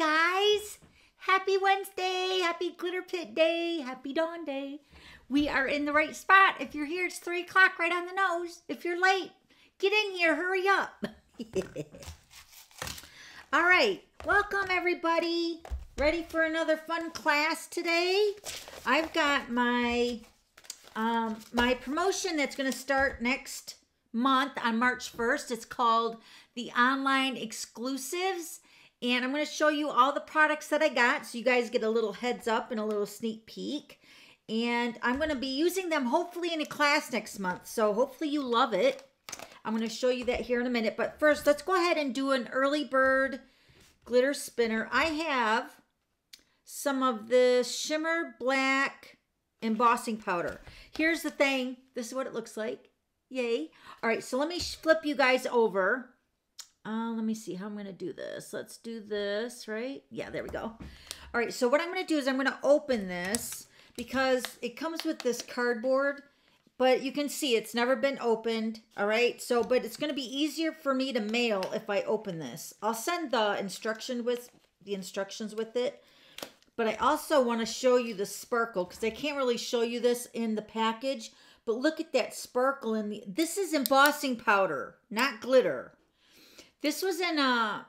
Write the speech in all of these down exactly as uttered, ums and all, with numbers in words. Hi guys, happy Wednesday, happy Glitter Pit Day, happy Dawn Day. We are in the right spot. If you're here, it's three o'clock right on the nose. If you're late, get in here, hurry up. All right, welcome everybody. Ready for another fun class today? I've got my, um, my promotion that's gonna start next month on March first. It's called the Online Exclusives. And I'm going to show you all the products that I got so you guys get a little heads up and a little sneak peek. And I'm going to be using them hopefully in a class next month. So hopefully you love it. I'm going to show you that here in a minute. But first, let's go ahead and do an early bird glitter spinner. I have some of the shimmer black embossing powder. Here's the thing. This is what it looks like. Yay. All right. So let me flip you guys over. Uh, let me see how I'm going to do this. Let's do this, right? Yeah, there we go. All right, so what I'm going to do is I'm going to open this because it comes with this cardboard, but you can see it's never been opened, all right? So, but it's going to be easier for me to mail if I open this. I'll send the instruction with the instructions with it, but I also want to show you the sparkle because I can't really show you this in the package, but look at that sparkle in the, this is embossing powder, not glitter. This was in a,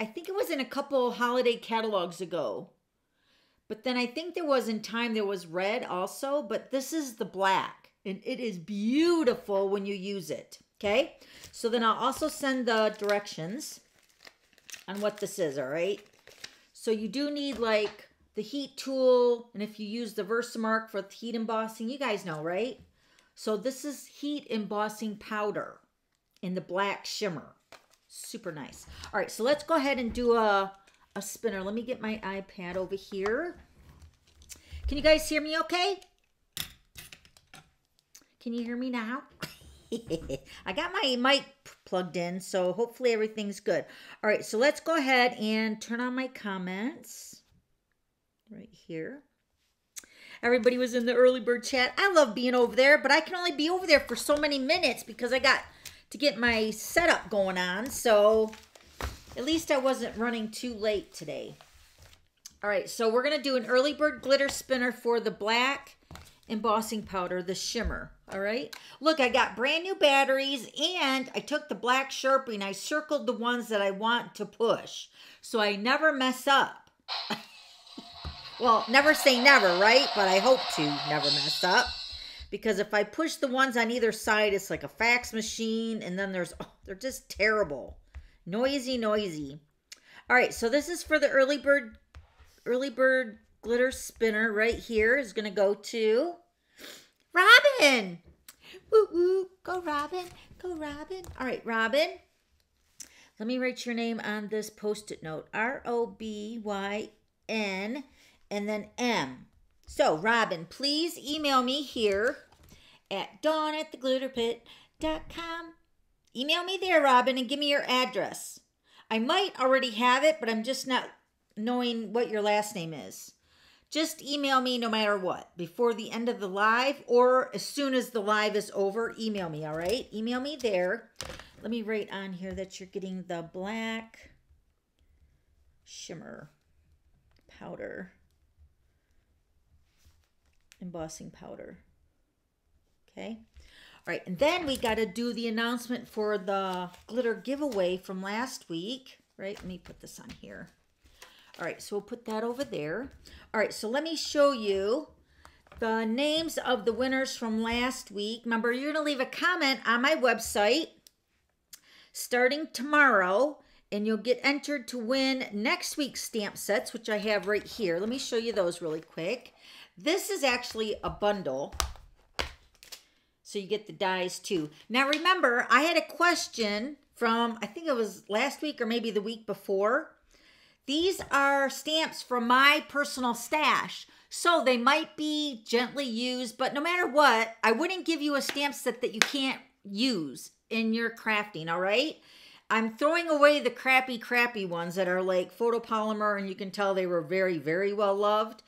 I think it was in a couple holiday catalogs ago. But then I think there was in time, there was red also, but this is the black. And it is beautiful when you use it, okay? So then I'll also send the directions on what this is, all right? So you do need like the heat tool, and if you use the Versamark for heat embossing, you guys know, right? So this is heat embossing powder in the black shimmer. Super nice. All right, so let's go ahead and do a, a spinner. Let me get my iPad over here. Can you guys hear me okay? Can you hear me now? I got my mic plugged in, so hopefully everything's good. All right, so let's go ahead and turn on my comments right here. Everybody was in the early bird chat. I love being over there, but I can only be over there for so many minutes because I got to get my setup going on, so at least I wasn't running too late today. All right, so we're gonna do an early bird glitter spinner for the black embossing powder, the shimmer, all right? Look, I got brand new batteries and I took the black Sharpie and I circled the ones that I want to push, so I never mess up. Well, never say never, right? But I hope to never mess up. Because if I push the ones on either side, it's like a fax machine. And then there's, oh, they're just terrible. Noisy, noisy. All right, so this is for the early bird, early bird glitter spinner right here is going to go to Robin. Woo, woo, go Robin, go Robin. All right, Robin, let me write your name on this post-it note. R O B Y N and then M. So, Robin, please email me here at dawn at the glitter pit dot com. Email me there, Robin, and give me your address. I might already have it, but I'm just not knowing what your last name is. Just email me no matter what, before the end of the live or as soon as the live is over, email me, all right? Email me there. Let me write on here that you're getting the black shimmer powder. Embossing powder. Okay. All right. And then we got to do the announcement for the glitter giveaway from last week. Right. Let me put this on here. All right. So we'll put that over there. All right. So let me show you the names of the winners from last week. Remember, you're going to leave a comment on my website starting tomorrow and you'll get entered to win next week's stamp sets, which I have right here. Let me show you those really quick. This is actually a bundle, so you get the dies too. Now remember, I had a question from, I think it was last week or maybe the week before. These are stamps from my personal stash, so they might be gently used, but no matter what, I wouldn't give you a stamp set that you can't use in your crafting, all right? I'm throwing away the crappy, crappy ones that are like photopolymer, and you can tell they were very, very well loved.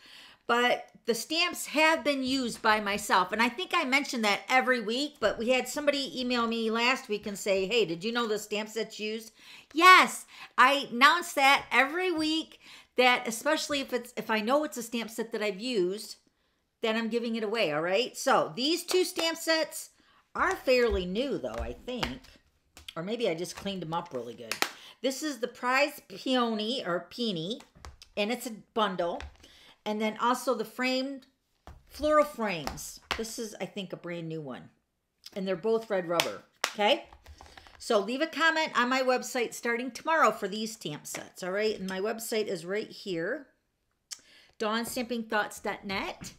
but the stamps have been used by myself. And I think I mentioned that every week, but we had somebody email me last week and say, hey, did you know the stamps that's used? Yes, I announce that every week, that especially if it's if I know it's a stamp set that I've used, then I'm giving it away, all right? So these two stamp sets are fairly new though, I think. Or maybe I just cleaned them up really good. This is the Prize Peony, or Peony, and it's a bundle. And then also the framed floral frames. This is, I think, a brand new one. And they're both red rubber, okay? So leave a comment on my website starting tomorrow for these stamp sets, all right? And my website is right here, Dawn Stamping Thoughts dot net.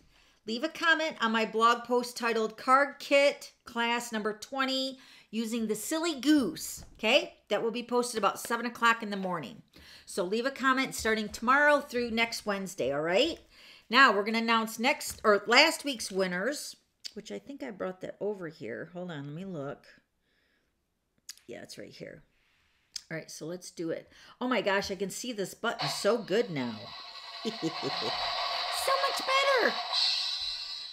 Leave a comment on my blog post titled Card Kit Class Number twenty Using the Silly Goose, okay? That will be posted about seven o'clock in the morning. So leave a comment starting tomorrow through next Wednesday, all right? Now we're going to announce next or last week's winners, which I think I brought that over here. Hold on, let me look. Yeah, it's right here. All right, so let's do it. Oh my gosh, I can see this button so good now. So much better.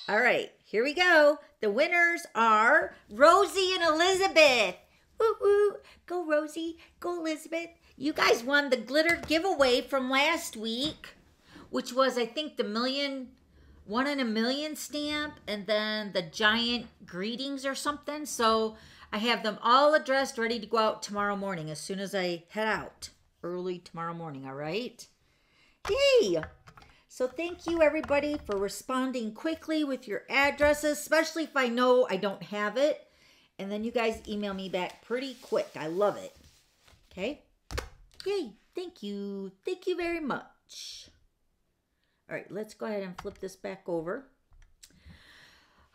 All right, here we go. The winners are Rosie and Elizabeth. Woo woo. Go Rosie, go Elizabeth. You guys won the glitter giveaway from last week, which was, I think, the million, one in a million stamp, and then the giant greetings or something. So I have them all addressed, ready to go out tomorrow morning as soon as I head out early tomorrow morning, all right? Yay! So thank you, everybody, for responding quickly with your addresses, especially if I know I don't have it. And then you guys email me back pretty quick. I love it. Okay? Yay! Thank you. Thank you very much. All right, let's go ahead and flip this back over.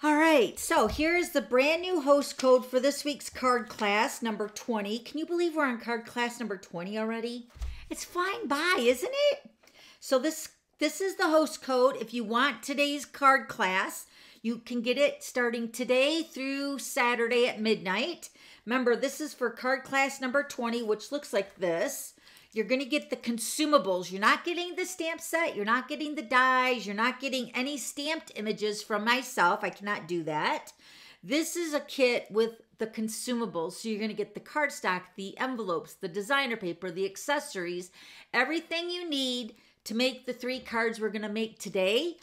All right, so here's the brand new host code for this week's card class, number twenty. Can you believe we're on card class number twenty already? It's flying by, isn't it? So this, this is the host code. If you want today's card class, you can get it starting today through Saturday at midnight. Remember, this is for card class number twenty, which looks like this. You're going to get the consumables. You're not getting the stamp set. You're not getting the dies. You're not getting any stamped images from myself. I cannot do that. This is a kit with the consumables. So you're going to get the cardstock, the envelopes, the designer paper, the accessories, everything you need to make the three cards we're going to make today.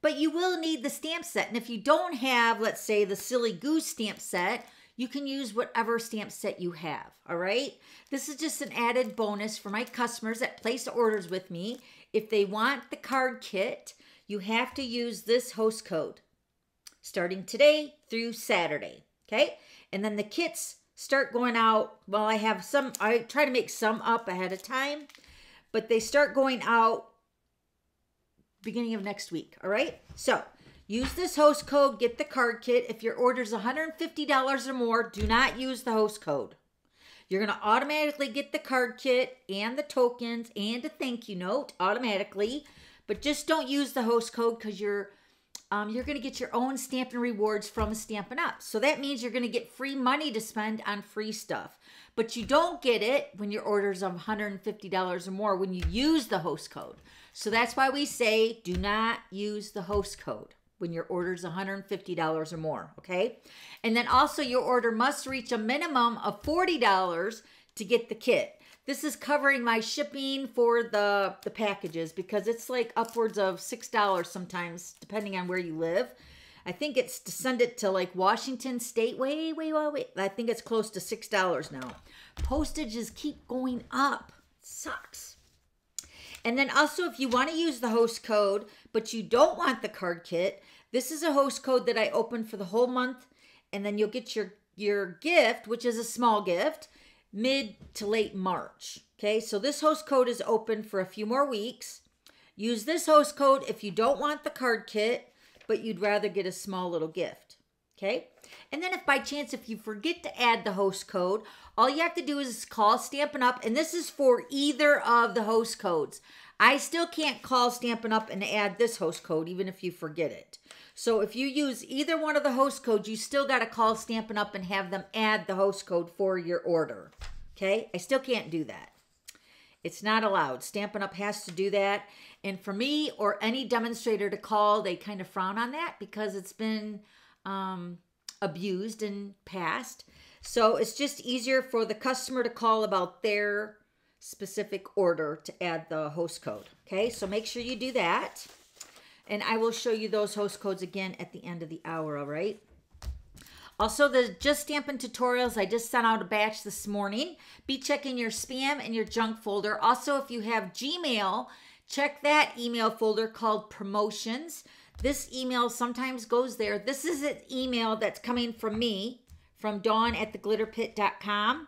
But you will need the stamp set. And if you don't have, let's say, the Silly Goose stamp set, you can use whatever stamp set you have, all right? This is just an added bonus for my customers that place orders with me. If they want the card kit, you have to use this host code starting today through Saturday, okay? And then the kits start going out. Well, I have some, I try to make some up ahead of time, but they start going out beginning of next week, all right? So use this host code, get the card kit. If your order is one hundred fifty dollars or more, do not use the host code. You're going to automatically get the card kit and the tokens and a thank you note automatically, but just don't use the host code because you're um, you're going to get your own Stampin' Rewards from Stampin' Up. So that means you're going to get free money to spend on free stuff, but you don't get it when your order is one hundred fifty dollars or more when you use the host code. So that's why we say do not use the host code when your order is one hundred fifty dollars or more, okay? And then also your order must reach a minimum of forty dollars to get the kit. This is covering my shipping for the, the packages because it's like upwards of six dollars sometimes, depending on where you live. I think it's to send it to like Washington State. Wait, wait, wait, wait. I think it's close to six dollars now. Postages keep going up. It sucks. And then also if you want to use the host code, but you don't want the card kit, this is a host code that I open for the whole month, and then you'll get your, your gift, which is a small gift, mid to late March. Okay, so this host code is open for a few more weeks. Use this host code if you don't want the card kit, but you'd rather get a small little gift. Okay, and then if by chance, if you forget to add the host code, all you have to do is call Stampin' Up, and this is for either of the host codes. I still can't call Stampin' Up and add this host code, even if you forget it. So if you use either one of the host codes, you still got to call Stampin' Up and have them add the host code for your order. Okay? I still can't do that. It's not allowed. Stampin' Up! Has to do that. And for me or any demonstrator to call, they kind of frown on that because it's been um, abused in past. So it's just easier for the customer to call about their specific order to add the host code. Okay, so make sure you do that. And I will show you those host codes again at the end of the hour, all right? Also, the Just Stampin' tutorials, I just sent out a batch this morning. Be checking your spam and your junk folder. Also, if you have Gmail, check that email folder called Promotions. This email sometimes goes there. This is an email that's coming from me, from Dawn at the glitter pit dot com.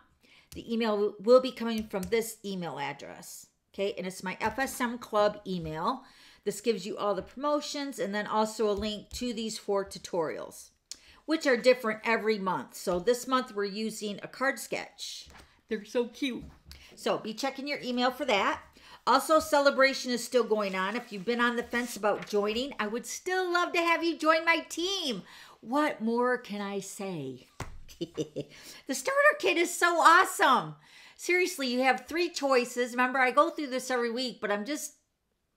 The email will be coming from this email address, okay? And it's my F S M Club email. This gives you all the promotions and then also a link to these four tutorials, which are different every month. So this month we're using a card sketch. They're so cute. So be checking your email for that. Also, Celebration is still going on. If you've been on the fence about joining, I would still love to have you join my team. What more can I say? The starter kit is so awesome. Seriously, you have three choices. Remember, I go through this every week, but I'm just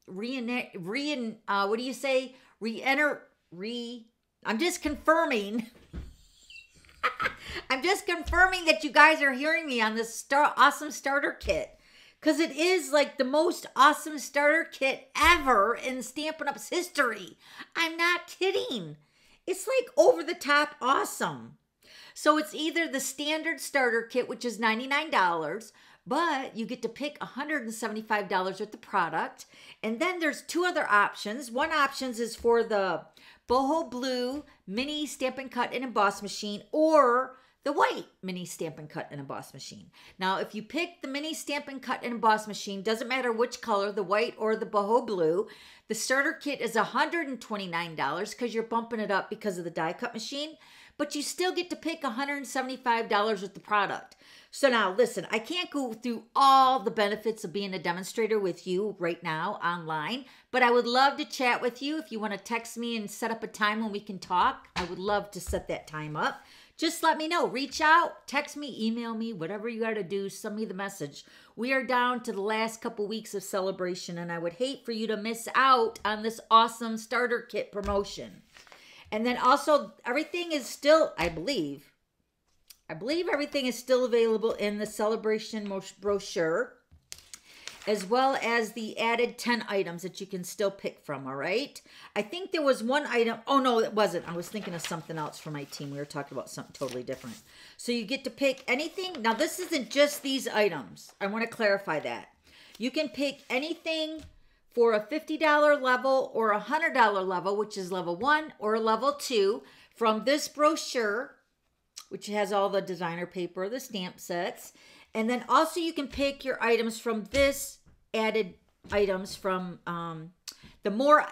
re-, re uh, what do you say? Re-enter, re- I'm just confirming. I'm just confirming that you guys are hearing me on this star awesome starter kit. Because it is like the most awesome starter kit ever in Stampin' Up!'s history. I'm not kidding. It's like over-the-top awesome. So it's either the standard starter kit, which is ninety-nine dollars, but you get to pick one hundred seventy-five dollars worth of product. And then there's two other options. One option is for the Boho Blue Mini Stampin' Cut and Emboss Machine, or the white Mini Stampin' Cut and Emboss Machine. Now, if you pick the Mini Stampin' Cut and Emboss Machine, doesn't matter which color, the white or the Boho Blue, the starter kit is one hundred twenty-nine dollars because you're bumping it up because of the die cut machine, but you still get to pick one hundred seventy-five dollars with the product. So now, listen, I can't go through all the benefits of being a demonstrator with you right now online, but I would love to chat with you. If you want to text me and set up a time when we can talk, I would love to set that time up. Just let me know. Reach out, text me, email me, whatever you got to do, send me the message. We are down to the last couple weeks of Celebration, and I would hate for you to miss out on this awesome starter kit promotion. And then also, everything is still, I believe, I believe everything is still available in the Celebration brochure, as well as the added ten items that you can still pick from, all right? I think there was one item. Oh, no, it wasn't. I was thinking of something else for my team. We were talking about something totally different. So you get to pick anything. Now, this isn't just these items. I want to clarify that. You can pick anything for a fifty dollar level or a one hundred dollar level, which is level one or level two, from this brochure, which has all the designer paper, the stamp sets. And then also you can pick your items from this added items from um, the more,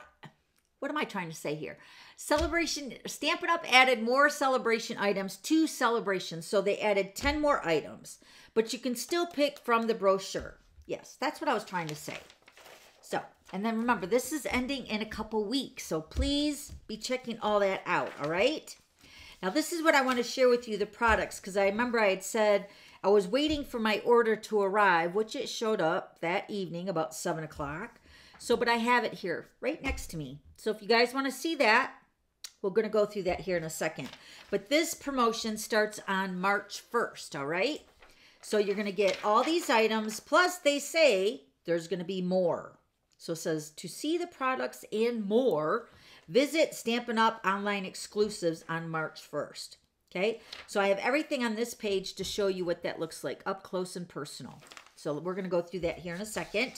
what am I trying to say here? Celebration, Stampin' Up! Added more Celebration items to Celebration. So they added ten more items, but you can still pick from the brochure. Yes, that's what I was trying to say. So, and then remember, this is ending in a couple weeks. So please be checking all that out, all right? Now this is what I want to share with you, the products, because I remember I had said, I was waiting for my order to arrive, which it showed up that evening about seven o'clock. So, but I have it here right next to me. So if you guys want to see that, we're going to go through that here in a second. But this promotion starts on March first, all right? So you're going to get all these items, plus they say there's going to be more. So it says, to see the products and more, visit Stampin' Up! Online Exclusives on March first. Okay, so I have everything on this page to show you what that looks like up close and personal. So we're going to go through that here in a second.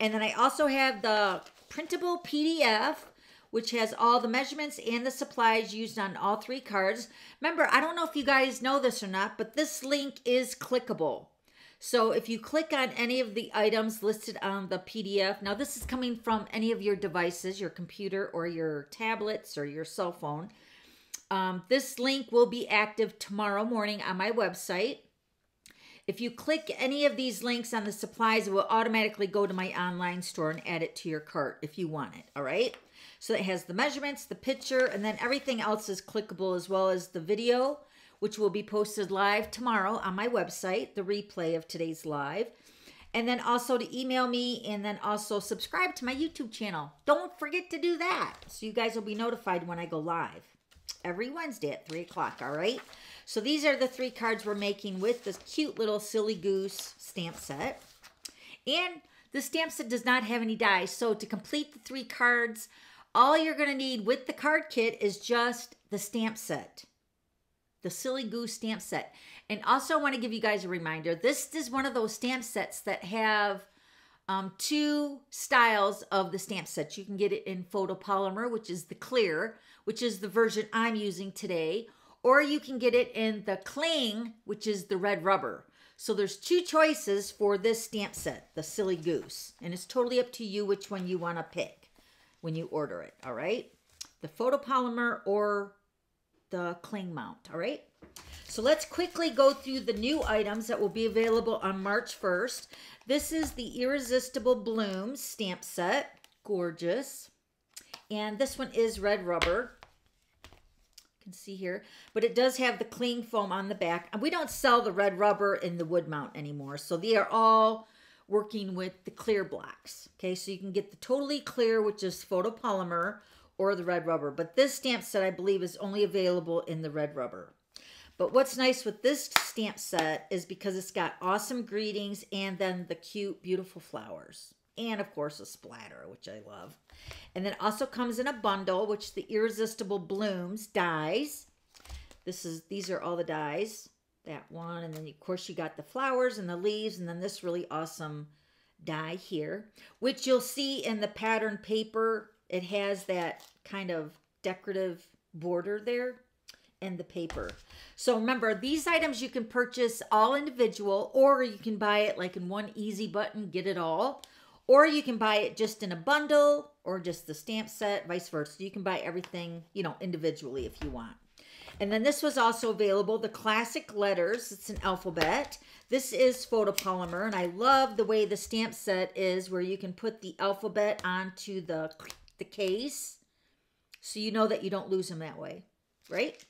And then I also have the printable P D F, which has all the measurements and the supplies used on all three cards. Remember, I don't know if you guys know this or not, but this link is clickable. So if you click on any of the items listed on the P D F, now this is coming from any of your devices, your computer or your tablets or your cell phone. Um, this link will be active tomorrow morning on my website. If you click any of these links on the supplies, it will automatically go to my online store and add it to your cart if you want it, all right? So it has the measurements, the picture, and then everything else is clickable, as well as the video, which will be posted live tomorrow on my website, the replay of today's live. and then also to email me, and then also subscribe to my YouTube channel. Don't forget to do that, so you guys will be notified when I go live every Wednesday at three o'clock, all right? So these are the three cards we're making with this cute little Silly Goose stamp set. And the stamp set does not have any die, so to complete the three cards, all you're going to need with the card kit is just the stamp set. The Silly Goose stamp set. And also I want to give you guys a reminder, this is one of those stamp sets that have um, two styles of the stamp set. You can get it in photopolymer, which is the clear, which is the version I'm using today, or you can get it in the cling, which is the red rubber. So there's two choices for this stamp set, the Silly Goose, and it's totally up to you which one you want to pick when you order it, all right? The photopolymer or the cling mount, all right? So let's quickly go through the new items that will be available on March first. This is the Irresistible Blooms stamp set, gorgeous. And this one is red rubber, you can see here, but it does have the cling foam on the back. And we don't sell the red rubber in the wood mount anymore, so they are all working with the clear blocks, okay? So you can get the totally clear, which is photopolymer, or the red rubber. But this stamp set, I believe, is only available in the red rubber. But what's nice with this stamp set is because it's got awesome greetings and then the cute, beautiful flowers. And, of course, a splatter, which I love. And then also comes in a bundle, which the Irresistible Blooms dies. This is, these are all the dies. That one. And then, of course, you got the flowers and the leaves. And then this really awesome die here, which you'll see in the pattern paper. It has that kind of decorative border there and the paper. So remember, these items you can purchase all individual, or you can buy it like in one easy button, get it all. Or you can buy it just in a bundle or just the stamp set, vice versa. You can buy everything, you know, individually if you want. And then this was also available, the classic letters. It's an alphabet. This is photopolymer, and I love the way the stamp set is where you can put the alphabet onto the... the case, so you know that you don't lose them that way, right?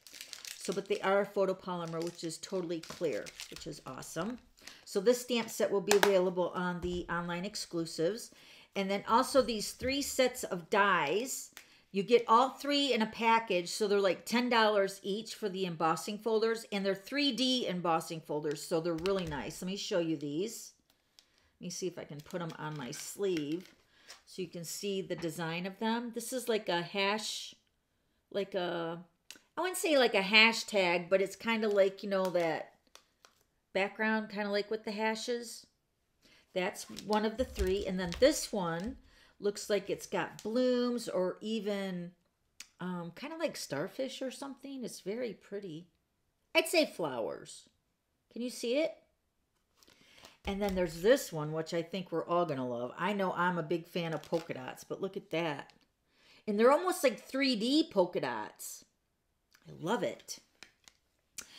So, but they are photopolymer, which is totally clear, which is awesome. So this stamp set will be available on the Online Exclusives. And then also these three sets of dies. You get all three in a package, so they're like ten dollars each for the embossing folders, and they're three D embossing folders, so they're really nice. Let me show you these. Let me see if I can put them on my sleeve. So you can see the design of them. This is like a hash, like a, I wouldn't say like a hashtag, but it's kind of like, you know, that background, kind of like with the hashes. That's one of the three. And then this one looks like it's got blooms or even um, kind of like starfish or something. It's very pretty. I'd say flowers. Can you see it? And then there's this one, which I think we're all going to love. I know I'm a big fan of polka dots, but look at that. And they're almost like three D polka dots. I love it.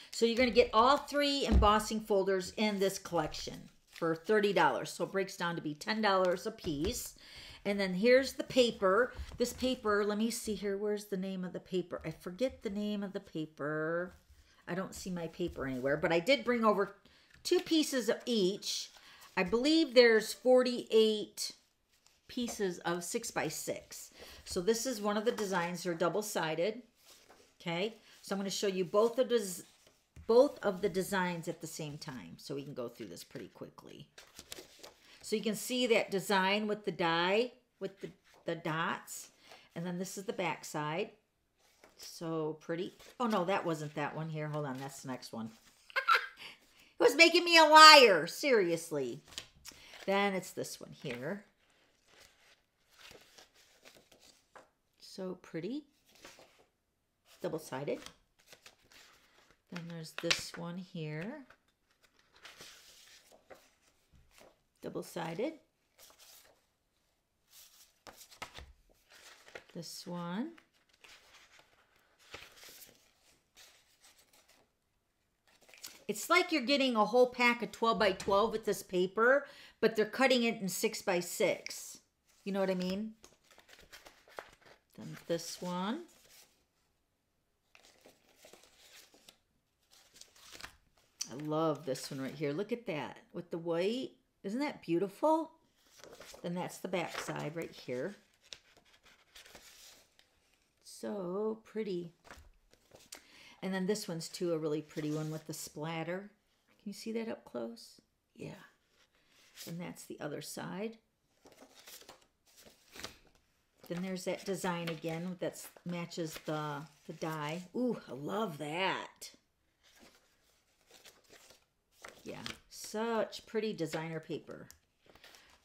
So you're going to get all three embossing folders in this collection for thirty dollars. So it breaks down to be ten dollars a piece. And then here's the paper. This paper, let me see here. Where's the name of the paper? I forget the name of the paper. I don't see my paper anywhere, but I did bring over two pieces of each. I believe there's forty-eight pieces of six by six. So this is one of the designs. They're double-sided. Okay? So I'm going to show you both of, des both of the designs at the same time. So we can go through this pretty quickly. So you can see that design with the die, with the, the dots. And then this is the back side. So pretty. Oh, no, that wasn't that one here. Hold on. That's the next one. Was making me a liar, seriously. Then it's this one here. So pretty. Double-sided. Then there's this one here. Double-sided. This one. It's like you're getting a whole pack of twelve by twelve with this paper, but they're cutting it in six by six. You know what I mean? Then this one. I love this one right here. Look at that with the white. Isn't that beautiful? Then that's the back side right here. So pretty. And then this one's too a really pretty one with the splatter. Can you see that up close? Yeah. And that's the other side. Then there's that design again that matches the, the die. Ooh, I love that. Yeah, such pretty designer paper.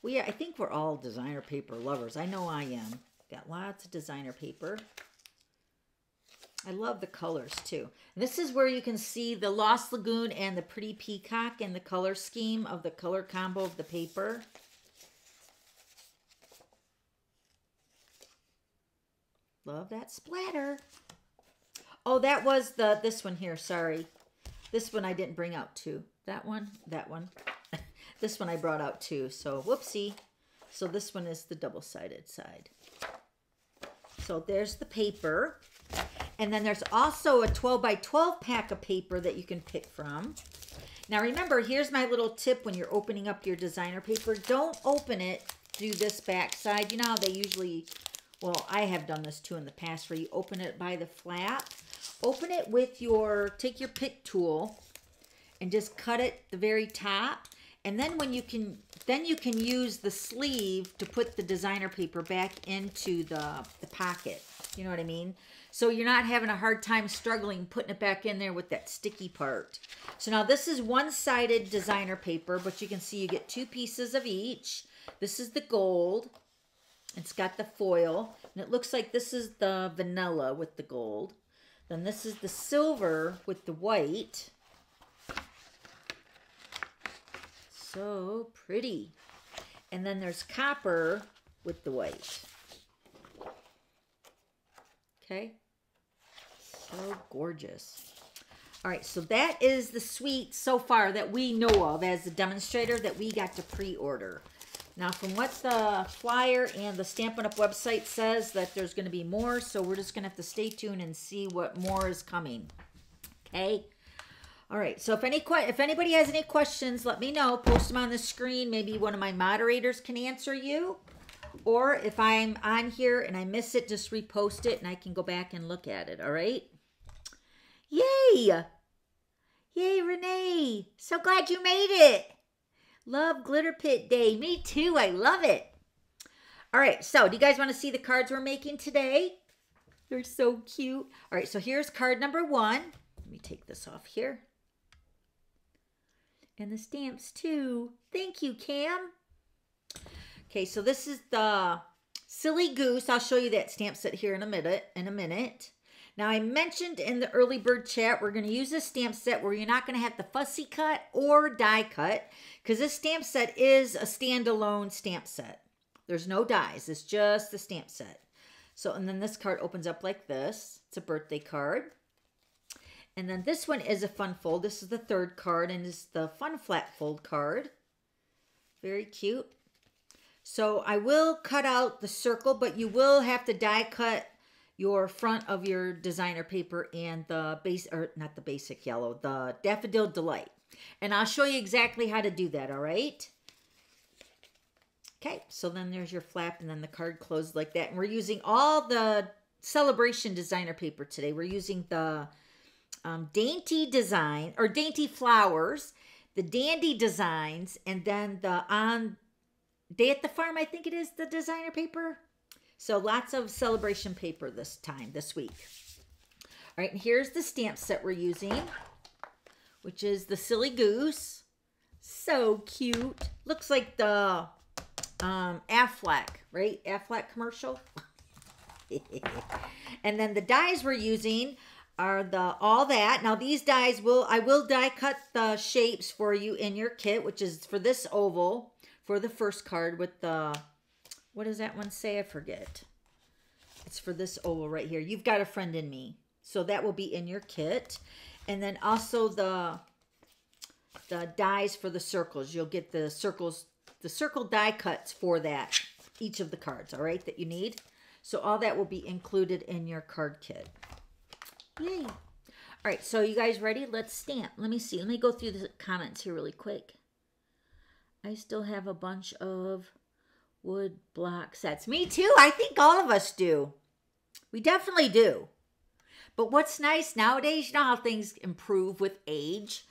We, I think we're all designer paper lovers. I know I am. Got lots of designer paper. I love the colors too. And this is where you can see the Lost Lagoon and the Pretty Peacock and the color scheme of the color combo of the paper. Love that splatter. Oh, that was the this one here, sorry. This one I didn't bring out too. That one, that one. This one I brought out too, so whoopsie. So this one is the double-sided side. So there's the paper. And then there's also a twelve by twelve pack of paper that you can pick from. Now remember, here's my little tip when you're opening up your designer paper. Don't open it through this back side. You know how they usually, well, I have done this too in the past where you open it by the flap. Open it with your, take your pick tool and just cut it the very top. And then when you can, then you can use the sleeve to put the designer paper back into the, the pocket. You know what I mean? So you're not having a hard time struggling putting it back in there with that sticky part. So now this is one-sided designer paper, but you can see you get two pieces of each. This is the gold. It's got the foil, and it looks like this is the vanilla with the gold. Then this is the silver with the white. So pretty. And then there's copper with the white. Okay. So gorgeous. All right, so that is the suite so far that we know of as the demonstrator that we got to pre-order. Now, from what the flyer and the Stampin' Up! Website says that there's going to be more, so we're just going to have to stay tuned and see what more is coming. Okay? All right, so if any if anybody has any questions, let me know. Post them on the screen. Maybe one of my moderators can answer you. Or if I'm on here and I miss it, just repost it and I can go back and look at it, all right? Yay! Yay, Renee! So glad you made it! Love Glitter Pit Day. Me too, I love it. All right, so do you guys want to see the cards we're making today? They're so cute. All right, so here's card number one. Let me take this off here. And the stamps too. Thank you, Cam. Okay, so this is the Silly Goose. I'll show you that stamp set here in a minute. In a minute. Now, I mentioned in the early bird chat, we're going to use this stamp set where you're not going to have the fussy cut or die cut because this stamp set is a standalone stamp set. There's no dies. It's just the stamp set. So, and then this card opens up like this. It's a birthday card. And then this one is a fun fold. This is the third card and it's the fun flat fold card. Very cute. So I will cut out the circle, but you will have to die cut your front of your designer paper and the base, or not the basic yellow, the Daffodil Delight. And I'll show you exactly how to do that, all right? Okay, so then there's your flap and then the card closed like that. And we're using all the Celebration designer paper today. We're using the um, Dainty Design, or Dainty Flowers, the Dandy Designs, and then the On Day at the Farm, I think it is, the designer paper. So lots of Celebration paper this time, this week. All right, and here's the stamp set we're using, which is the Silly Goose. So cute. Looks like the um, Aflac, right? Aflac commercial. And then the dies we're using are the All That. Now these dies, will I will die cut the shapes for you in your kit, which is for this oval. For the first card with the, what does that one say? I forget. It's for this oval right here. You've Got a Friend in Me. So that will be in your kit. And then also the, the dies for the circles. You'll get the circles, the circle die cuts for that, each of the cards, all right, that you need. So all that will be included in your card kit. Yay. All right, so you guys ready? Let's stamp. Let me see. Let me go through the comments here really quick. I still have a bunch of wood block sets. Me too. I think all of us do. We definitely do. But what's nice nowadays, you know how things improve with age.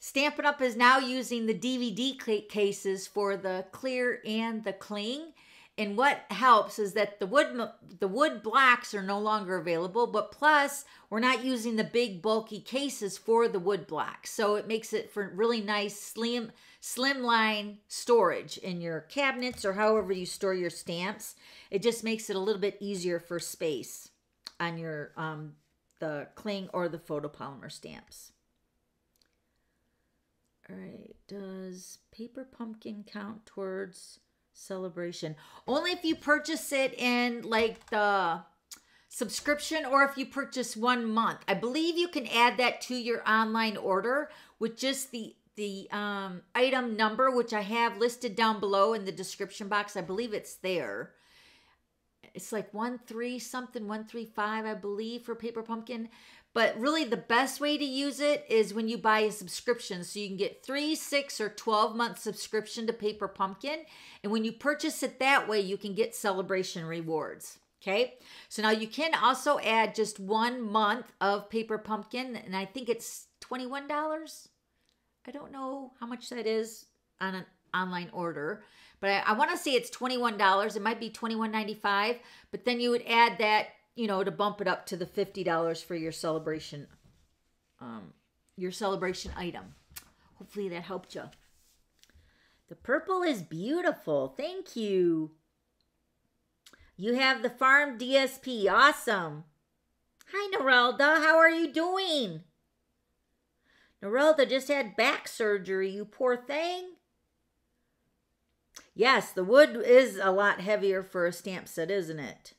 Stampin' Up! Is now using the D V D cases for the clear and the cling. And what helps is that the wood the wood blocks are no longer available, but plus we're not using the big bulky cases for the wood blocks. So it makes it for really nice slim slimline storage in your cabinets or however you store your stamps. It just makes it a little bit easier for space on your um, the cling or the photopolymer stamps. All right, does Paper Pumpkin count towards Celebration? Only if you purchase it in like the subscription or if you purchase one month. I believe you can add that to your online order with just the the um item number, which I have listed down below in the description box. I believe it's there. It's like one three something one three five I believe for Paper Pumpkin. But really the best way to use it is when you buy a subscription. So you can get three, six, or twelve month subscription to Paper Pumpkin. And when you purchase it that way, you can get Celebration rewards. Okay. So now you can also add just one month of Paper Pumpkin. And I think it's twenty-one dollars. I don't know how much that is on an online order. But I, I want to say it's twenty-one dollars. It might be twenty-one ninety-five. But then you would add that, you know, to bump it up to the fifty dollars for your celebration, um, your celebration item. Hopefully that helped you. The purple is beautiful. Thank you. You have the farm D S P. Awesome. Hi, Norelda. How are you doing? Norelda just had back surgery, you poor thing. Yes, the wood is a lot heavier for a stamp set, isn't it?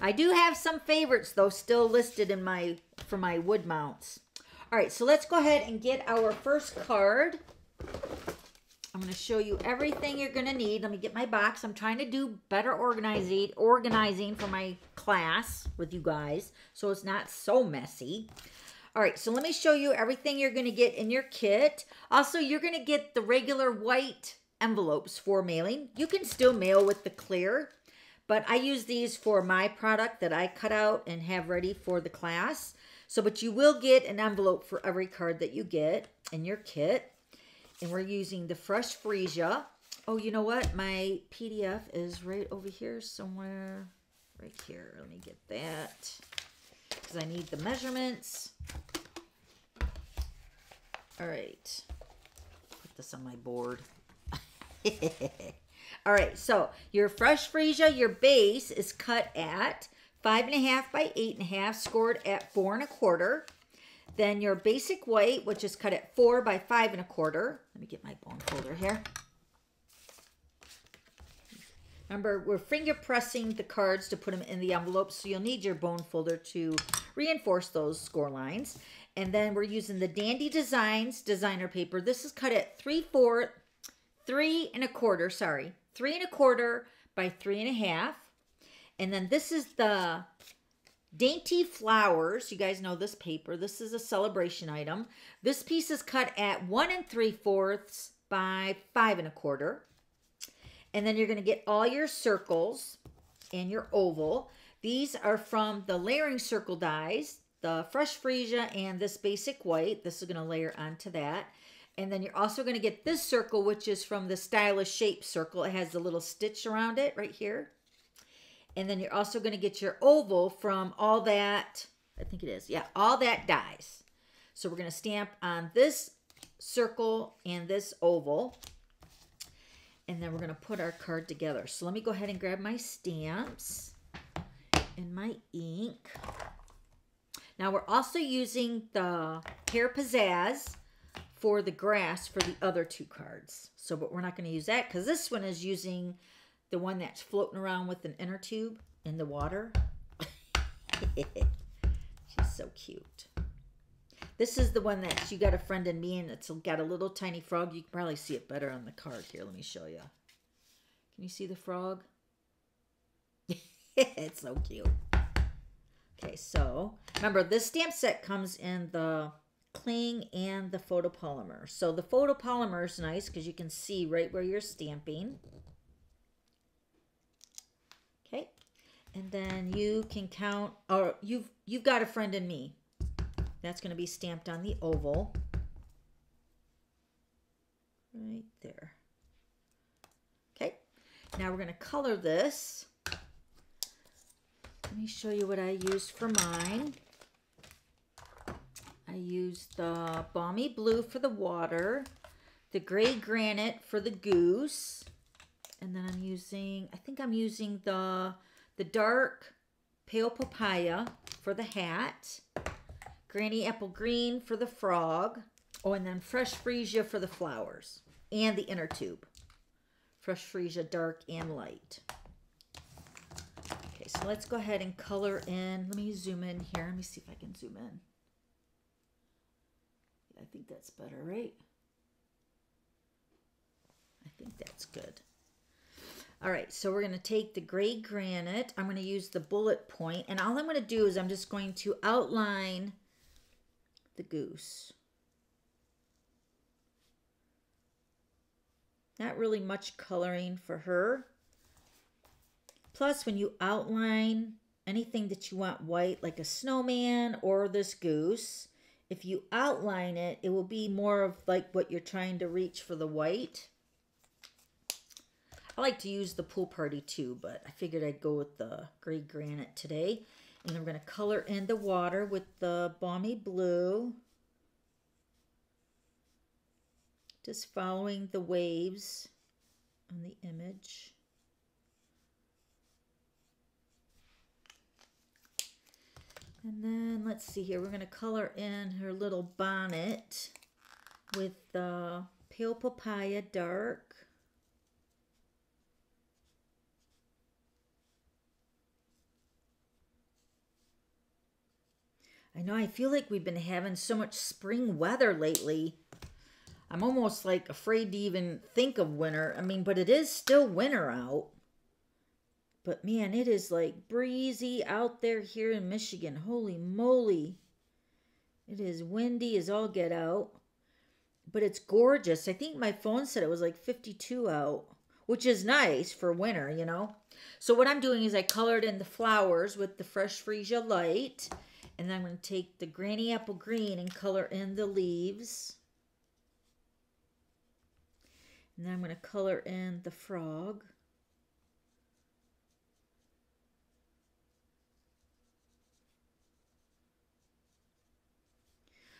I do have some favorites, though, still listed in my for my wood mounts. All right, so let's go ahead and get our first card. I'm going to show you everything you're going to need. Let me get my box. I'm trying to do better organizing, organizing for my class with you guys so it's not so messy. All right, so let me show you everything you're going to get in your kit. Also, you're going to get the regular white envelopes for mailing. You can still mail with the clear, but I use these for my product that I cut out and have ready for the class. So, but you will get an envelope for every card that you get in your kit. And we're using the Fresh Freesia. Oh, you know what? My P D F is right over here somewhere. Right here. Let me get that. Because I need the measurements. All right. Put this on my board. All right, so your Fresh Freesia, your base is cut at five and a half by eight and a half, scored at four and a quarter. Then your basic white, which is cut at four by five and a quarter. Let me get my bone folder here. Remember, we're finger pressing the cards to put them in the envelope, so you'll need your bone folder to reinforce those score lines. And then we're using the Dandy Designs designer paper. This is cut at three fourths, three and a quarter, sorry. Three and a quarter by three and a half. And then this is the Dainty Flowers. You guys know this paper. This is a celebration item. This piece is cut at one and three fourths by five and a quarter. And then you're going to get all your circles and your oval. These are from the layering circle dies, the Fresh Freesia and this basic white. This is going to layer onto that. And then you're also going to get this circle, which is from the Stylish Shape circle. It has the little stitch around it right here. And then you're also going to get your oval from all that, I think it is, yeah, all that dies. So we're going to stamp on this circle and this oval. And then we're going to put our card together. So let me go ahead and grab my stamps and my ink. Now we're also using the Pear Pizzazz for the grass for the other two cards. So, but we're not going to use that because this one is using the one that's floating around with an inner tube in the water. She's so cute. This is the one that's You Got a Friend in Me, and it's got a little tiny frog. You can probably see it better on the card here. Let me show you. Can you see the frog? It's so cute. Okay, so remember this stamp set comes in the cling, and the photopolymer. So the photopolymer is nice because you can see right where you're stamping. Okay, and then you can count, or you've, you've got a friend in me. That's going to be stamped on the oval. Right there. Okay, now we're going to color this. Let me show you what I used for mine. I used the Balmy Blue for the water, the Gray Granite for the goose, and then I'm using, I think I'm using the, the dark Pale Papaya for the hat, Granny Apple Green for the frog, oh, and then Fresh Freesia for the flowers and the inner tube. Fresh Freesia dark and light. Okay, so let's go ahead and color in. Let me zoom in here. Let me see if I can zoom in. I think that's better, right? I think that's good. All right, so we're going to take the Gray Granite. I'm going to use the bullet point, and all I'm going to do is I'm just going to outline the goose. Not really much coloring for her. Plus, when you outline anything that you want white, like a snowman or this goose, if you outline it, it will be more of like what you're trying to reach for the white. I like to use the Pool Party too, but I figured I'd go with the Gray Granite today. And I'm going to color in the water with the Balmy Blue. Just following the waves on the image. And then let's see here. We're going to color in her little bonnet with the Pale Papaya dark. I know, I feel like we've been having so much spring weather lately. I'm almost like afraid to even think of winter. I mean, but it is still winter out. But man, it is like breezy out there here in Michigan. Holy moly. It is windy as all get out. But it's gorgeous. I think my phone said it was like fifty-two out, which is nice for winter, you know. So what I'm doing is I colored in the flowers with the Fresh Freesia light. And then I'm going to take the Granny Apple Green and color in the leaves. And then I'm going to color in the frog.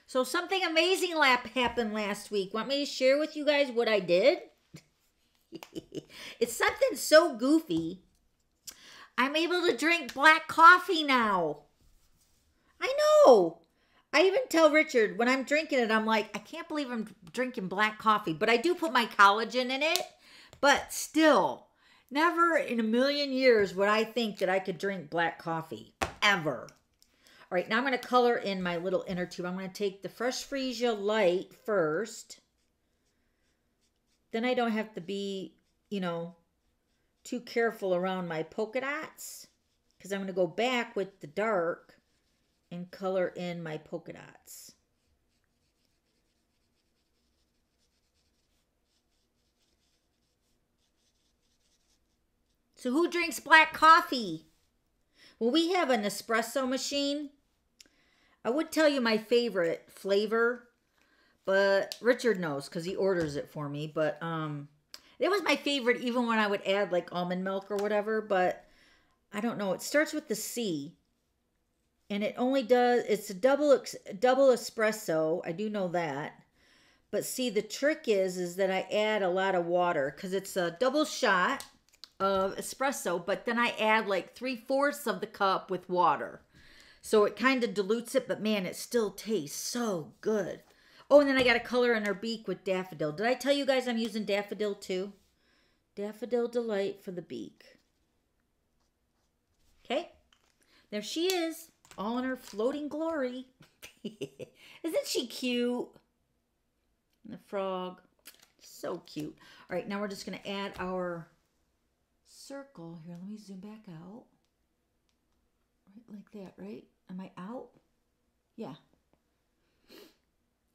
So something amazing lap happened last week. Want me to share with you guys what I did? It's something so goofy. I'm able to drink black coffee now. I know. I even tell Richard when I'm drinking it, I'm like, I can't believe I'm drinking black coffee. But I do put my collagen in it. But still, never in a million years would I think that I could drink black coffee. Ever. All right, now I'm going to color in my little inner tube. I'm going to take the Fresh Freesia light first. Then I don't have to be, you know, too careful around my polka dots. Because I'm going to go back with the dark and color in my polka dots. So who drinks black coffee? Well, we have an espresso machine. I would tell you my favorite flavor, but Richard knows because he orders it for me. But um, it was my favorite even when I would add like almond milk or whatever, but I don't know. It starts with the C. And it only does, it's a double double espresso. I do know that. But see, the trick is, is that I add a lot of water because it's a double shot of espresso. But then I add like three-fourths of the cup with water. So it kind of dilutes it, but man, it still tastes so good. Oh, and then I got a color in her beak with Daffodil. Did I tell you guys I'm using Daffodil too? Daffodil Delight for the beak. Okay. There she is. All in her floating glory. Isn't she cute? And the frog. So cute. All right, now we're just going to add our circle. Here, let me zoom back out. Right like that, right? Am I out? Yeah.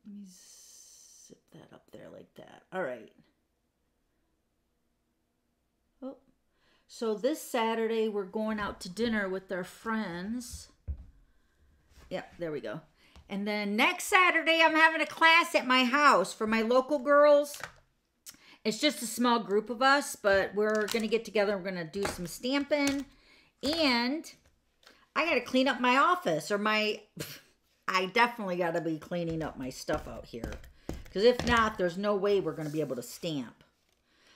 Let me zip that up there like that. All right. Oh, so this Saturday we're going out to dinner with our friends. Yep, there we go. And then next Saturday I'm having a class at my house for my local girls. It's just a small group of us, but we're going to get together. We're going to do some stamping. And I got to clean up my office or my... I definitely got to be cleaning up my stuff out here. Because if not, there's no way we're going to be able to stamp.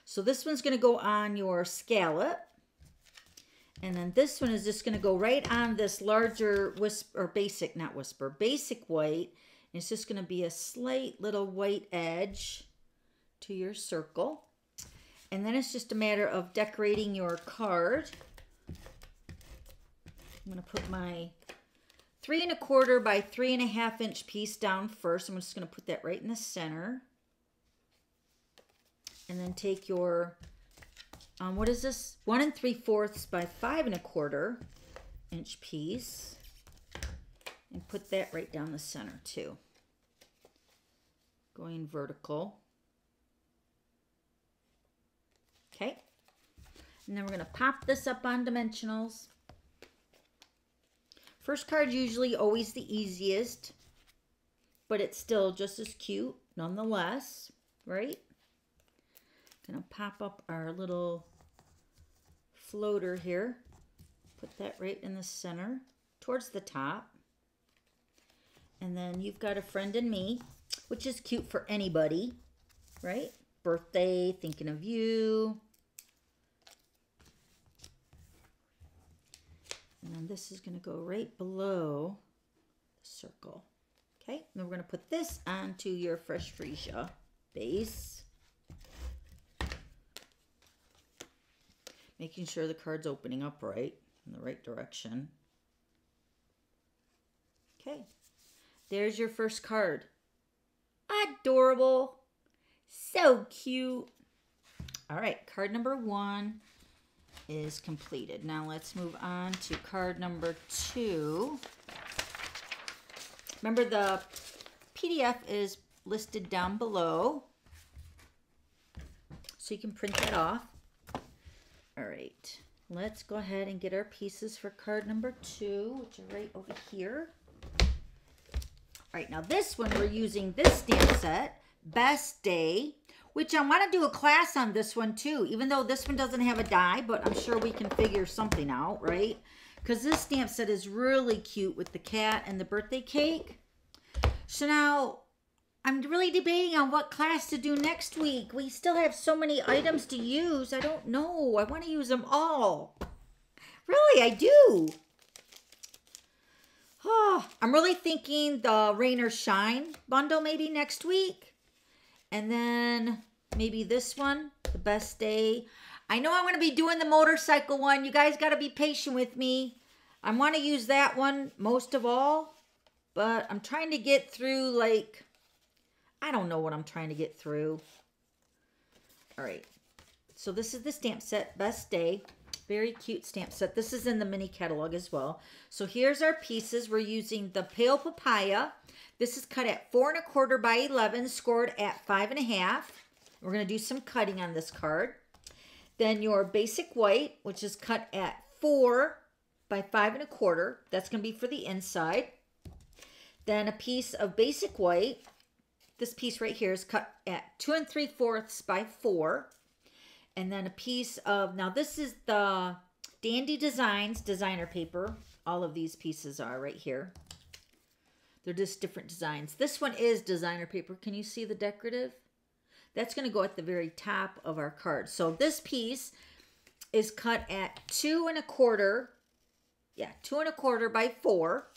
So this one's going to go on your scallop. And then this one is just going to go right on this larger whisper, or basic, not whisper, basic white. And it's just going to be a slight little white edge to your circle. And then it's just a matter of decorating your card. I'm going to put my three and a quarter by three and a half inch piece down first. I'm just going to put that right in the center. And then take your, um, what is this? One and three fourths by five and a quarter inch piece. And put that right down the center too. Going vertical. Okay. And then we're going to pop this up on dimensionals. First card's usually always the easiest, but it's still just as cute nonetheless, right? Gonna pop up our little floater here. Put that right in the center, towards the top. And then you've got a friend in me, which is cute for anybody, right? Birthday, thinking of you. And then this is going to go right below the circle. Okay, and then we're going to put this onto your Fresh Freesia base. Making sure the card's opening up right in the right direction. Okay, there's your first card. Adorable. So cute. All right, card number one is completed. Now let's move on to card number two. Remember, the P D F is listed down below, so you can print that off. All right, let's go ahead and get our pieces for card number two, which are right over here. All right, now this one we're using this stamp set, Best Day, which I want to do a class on this one too, even though this one doesn't have a die, but I'm sure we can figure something out, right? Because this stamp set is really cute with the cat and the birthday cake. So now I'm really debating on what class to do next week. We still have so many items to use. I don't know. I want to use them all. Really, I do. Oh, I'm really thinking the Rain or Shine bundle maybe next week. And then maybe this one, the Best Day. I know I'm going to be doing the motorcycle one. You guys got to be patient with me. I want to use that one most of all. But I'm trying to get through, like, I don't know what I'm trying to get through. All right. So this is the stamp set, Best Day. Very cute stamp set. This is in the mini catalog as well. So here's our pieces. We're using the Pale Papaya. This is cut at four and a quarter by eleven, scored at five and a half. We're going to do some cutting on this card. Then your basic white, which is cut at four by five and a quarter. That's going to be for the inside. Then a piece of basic white. This piece right here is cut at two and three fourths by four. And then a piece of, now this is the Dandy Designs designer paper. All of these pieces are right here. They're just different designs. This one is designer paper. Can you see the decorative? That's going to go at the very top of our card. So this piece is cut at two and a quarter. Yeah, two and a quarter by four.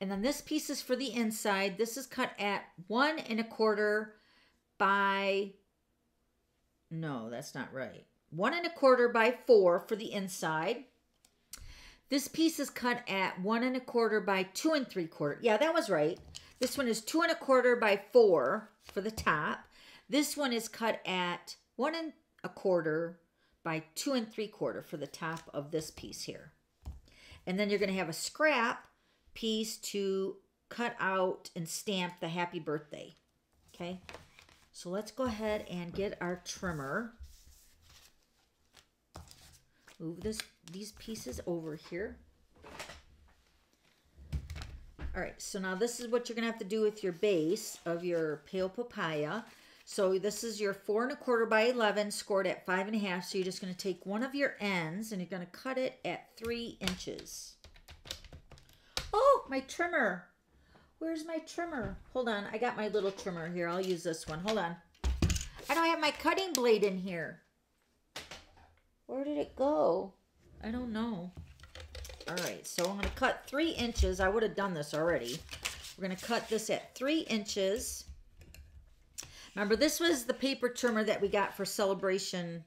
And then this piece is for the inside. This is cut at one and a quarter by No, that's not right. One and a quarter by four for the inside. This piece is cut at one and a quarter by two and three quarter. Yeah, that was right. This one is two and a quarter by four for the top. This one is cut at one and a quarter by two and three quarter for the top of this piece here. And then you're going to have a scrap piece to cut out and stamp the happy birthday. Okay, so let's go ahead and get our trimmer. Move this these pieces over here. All right, so now this is what you're gonna have to do with your base of your Pale Papaya. So this is your four and a quarter by eleven scored at five and a half. So you're just gonna take one of your ends and you're gonna cut it at three inches. Oh, my trimmer. Where's my trimmer? Hold on, I got my little trimmer here. I'll use this one, hold on. I don't have my cutting blade in here. Where did it go? I don't know. All right, so I'm gonna cut three inches. I would have done this already. We're gonna cut this at three inches. Remember, this was the paper trimmer that we got for Celebration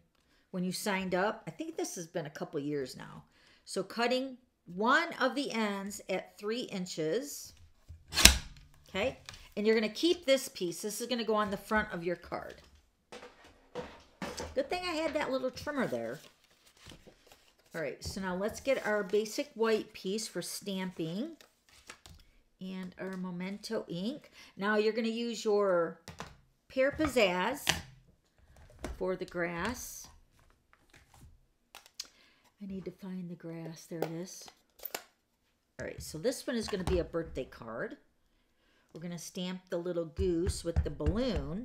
when you signed up. I think this has been a couple years now. So cutting one of the ends at three inches. Okay, and you're gonna keep this piece. This is gonna go on the front of your card. Good thing I had that little trimmer there. All right, so now let's get our basic white piece for stamping and our Memento ink. Now you're gonna use your Pear Pizzazz for the grass. I need to find the grass, there it is. All right, so this one is gonna be a birthday card. We're gonna stamp the little goose with the balloon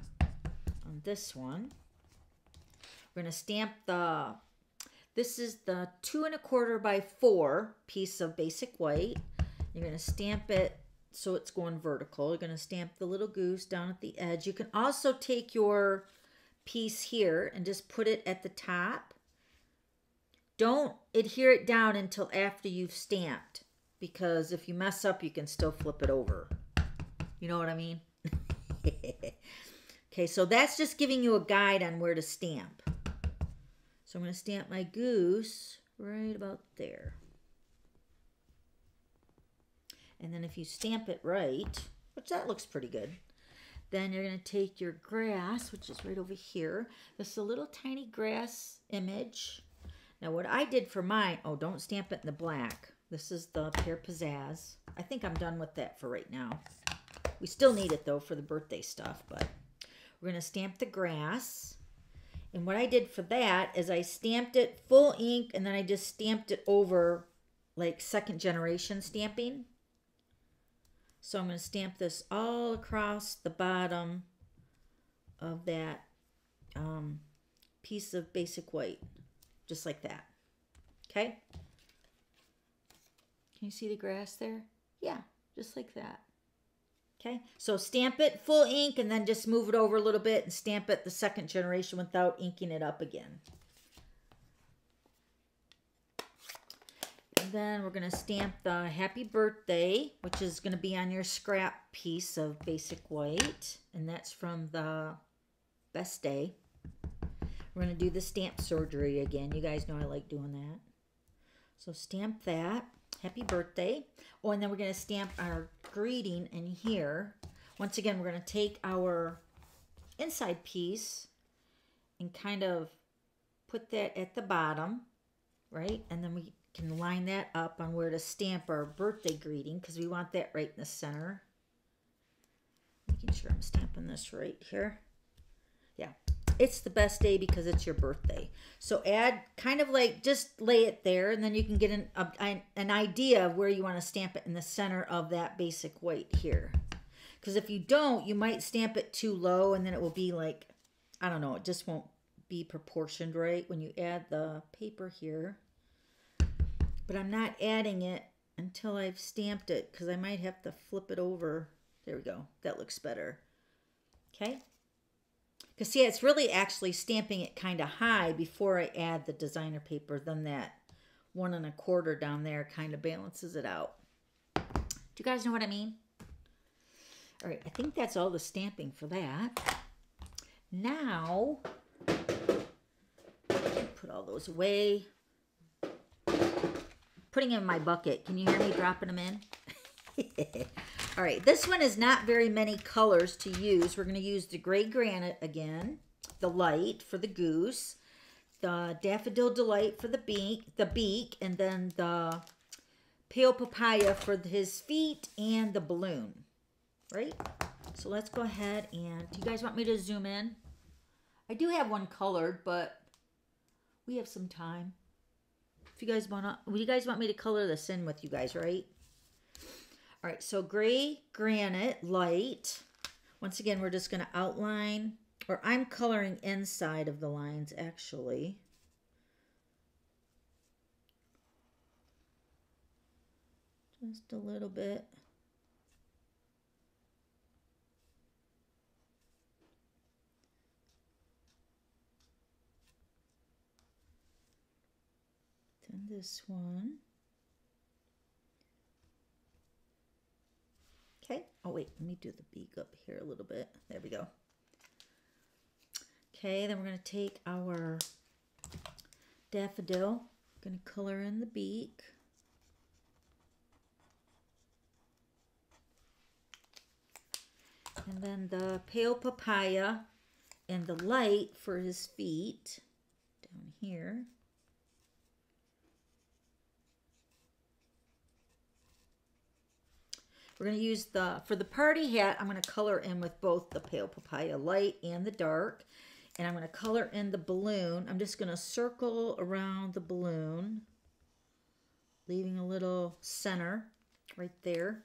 on this one. We're gonna stamp the, this is the two and a quarter by four piece of basic white. You're gonna stamp it so it's going vertical. You're gonna stamp the little goose down at the edge. You can also take your piece here and just put it at the top. Don't adhere it down until after you've stamped, because if you mess up, you can still flip it over. You know what I mean? Okay, so that's just giving you a guide on where to stamp. So I'm going to stamp my goose right about there. And then if you stamp it right, which that looks pretty good, then you're going to take your grass, which is right over here. This is a little tiny grass image. Now what I did for mine, oh, don't stamp it in the black. This is the Pear Pizzazz. I think I'm done with that for right now. We still need it though for the birthday stuff, but we're going to stamp the grass. And what I did for that is I stamped it full ink and then I just stamped it over like second generation stamping. So I'm going to stamp this all across the bottom of that um, piece of basic white, just like that. Okay? Can you see the grass there? Yeah, just like that. Okay, so stamp it full ink and then just move it over a little bit and stamp it the second generation without inking it up again. And then we're going to stamp the happy birthday, which is going to be on your scrap piece of basic white. And that's from the best day. We're going to do the stamp surgery again. You guys know I like doing that. So stamp that. Happy birthday. Oh, and then we're going to stamp our greeting in here. Once again, we're going to take our inside piece and kind of put that at the bottom, right? And then we can line that up on where to stamp our birthday greeting because we want that right in the center. Making sure I'm stamping this right here. Yeah, it's the best day because it's your birthday. So add kind of like just lay it there and then you can get an, a, an idea of where you want to stamp it in the center of that basic white here. Because if you don't, you might stamp it too low and then it will be like, I don't know, it just won't be proportioned right when you add the paper here. But I'm not adding it until I've stamped it because I might have to flip it over. There we go. That looks better. Okay. Because, see, it's really actually stamping it kind of high before I add the designer paper. Then that one and a quarter down there kind of balances it out. Do you guys know what I mean? All right, I think that's all the stamping for that. Now, put all those away. Putting them in my bucket. Can you hear me dropping them in? All right, this one is not very many colors to use. We're going to use the Gray Granite again, the light for the goose, the Daffodil Delight for the beak, the beak, and then the Pale Papaya for his feet and the balloon, right? So let's go ahead and, do you guys want me to zoom in? I do have one colored, but we have some time. If you guys want to, you guys want me to color this in with you guys, right? All right, so Gray Granite Light. Once again, we're just going to outline, or I'm coloring inside of the lines, actually. Just a little bit. Then this one. Okay. Oh, wait. Let me do the beak up here a little bit. There we go. Okay. Then we're going to take our daffodil. We're going to color in the beak. And then the Pale Papaya and the light for his feet down here. We're going to use the, for the party hat, I'm going to color in with both the Pale Papaya light and the dark. And I'm going to color in the balloon. I'm just going to circle around the balloon, leaving a little center right there.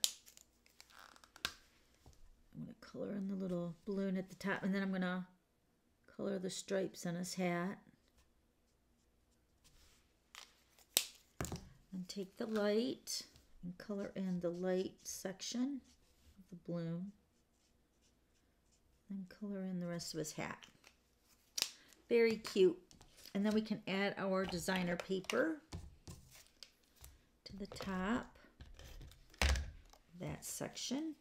I'm going to color in the little balloon at the top, and then I'm going to color the stripes on his hat. And take the light and color in the light section of the balloon. And color in the rest of his hat. Very cute. And then we can add our designer paper to the top of that section.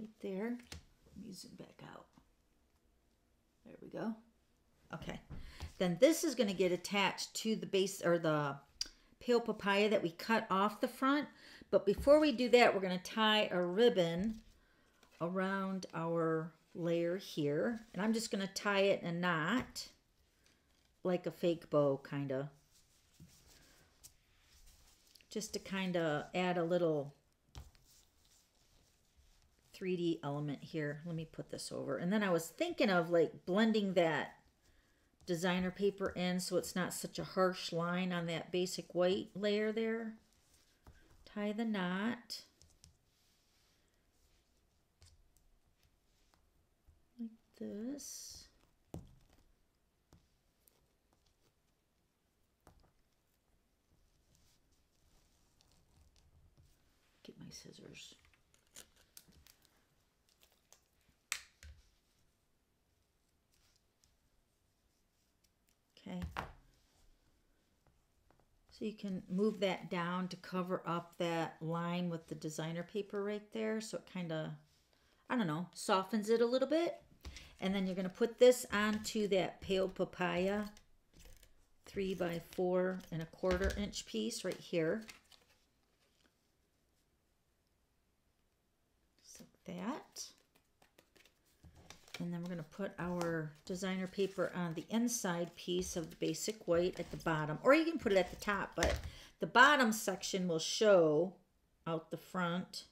Right there. Let me zoom back out. There we go. Okay. Then this is going to get attached to the base or the Pale Papaya that we cut off the front. But before we do that, we're going to tie a ribbon around our layer here. And I'm just going to tie it in a knot, like a fake bow, kind of. Just to kind of add a little three D element here. Let me put this over. And then I was thinking of like blending that designer paper in so it's not such a harsh line on that basic white layer there. Tie the knot. Like this. Get my scissors. Okay. So you can move that down to cover up that line with the designer paper right there. So it kind of, I don't know, softens it a little bit. And then you're going to put this onto that Pale Papaya three by four and a quarter inch piece right here. Just like that. And then we're going to put our designer paper on the inside piece of the basic white at the bottom. Or you can put it at the top, but the bottom section will show out the front.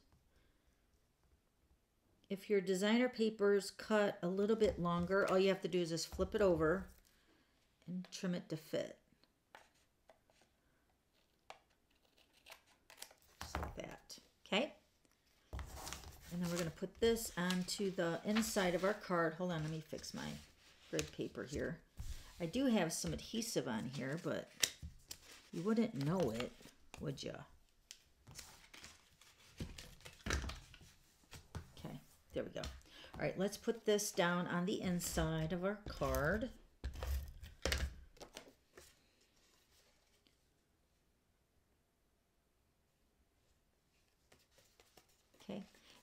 If your designer paper's cut a little bit longer, all you have to do is just flip it over and trim it to fit. Just like that. Okay? And then we're going to put this onto the inside of our card. Hold on, let me fix my grid paper here. I do have some adhesive on here, but you wouldn't know it, would you? Okay, there we go. All right, let's put this down on the inside of our card.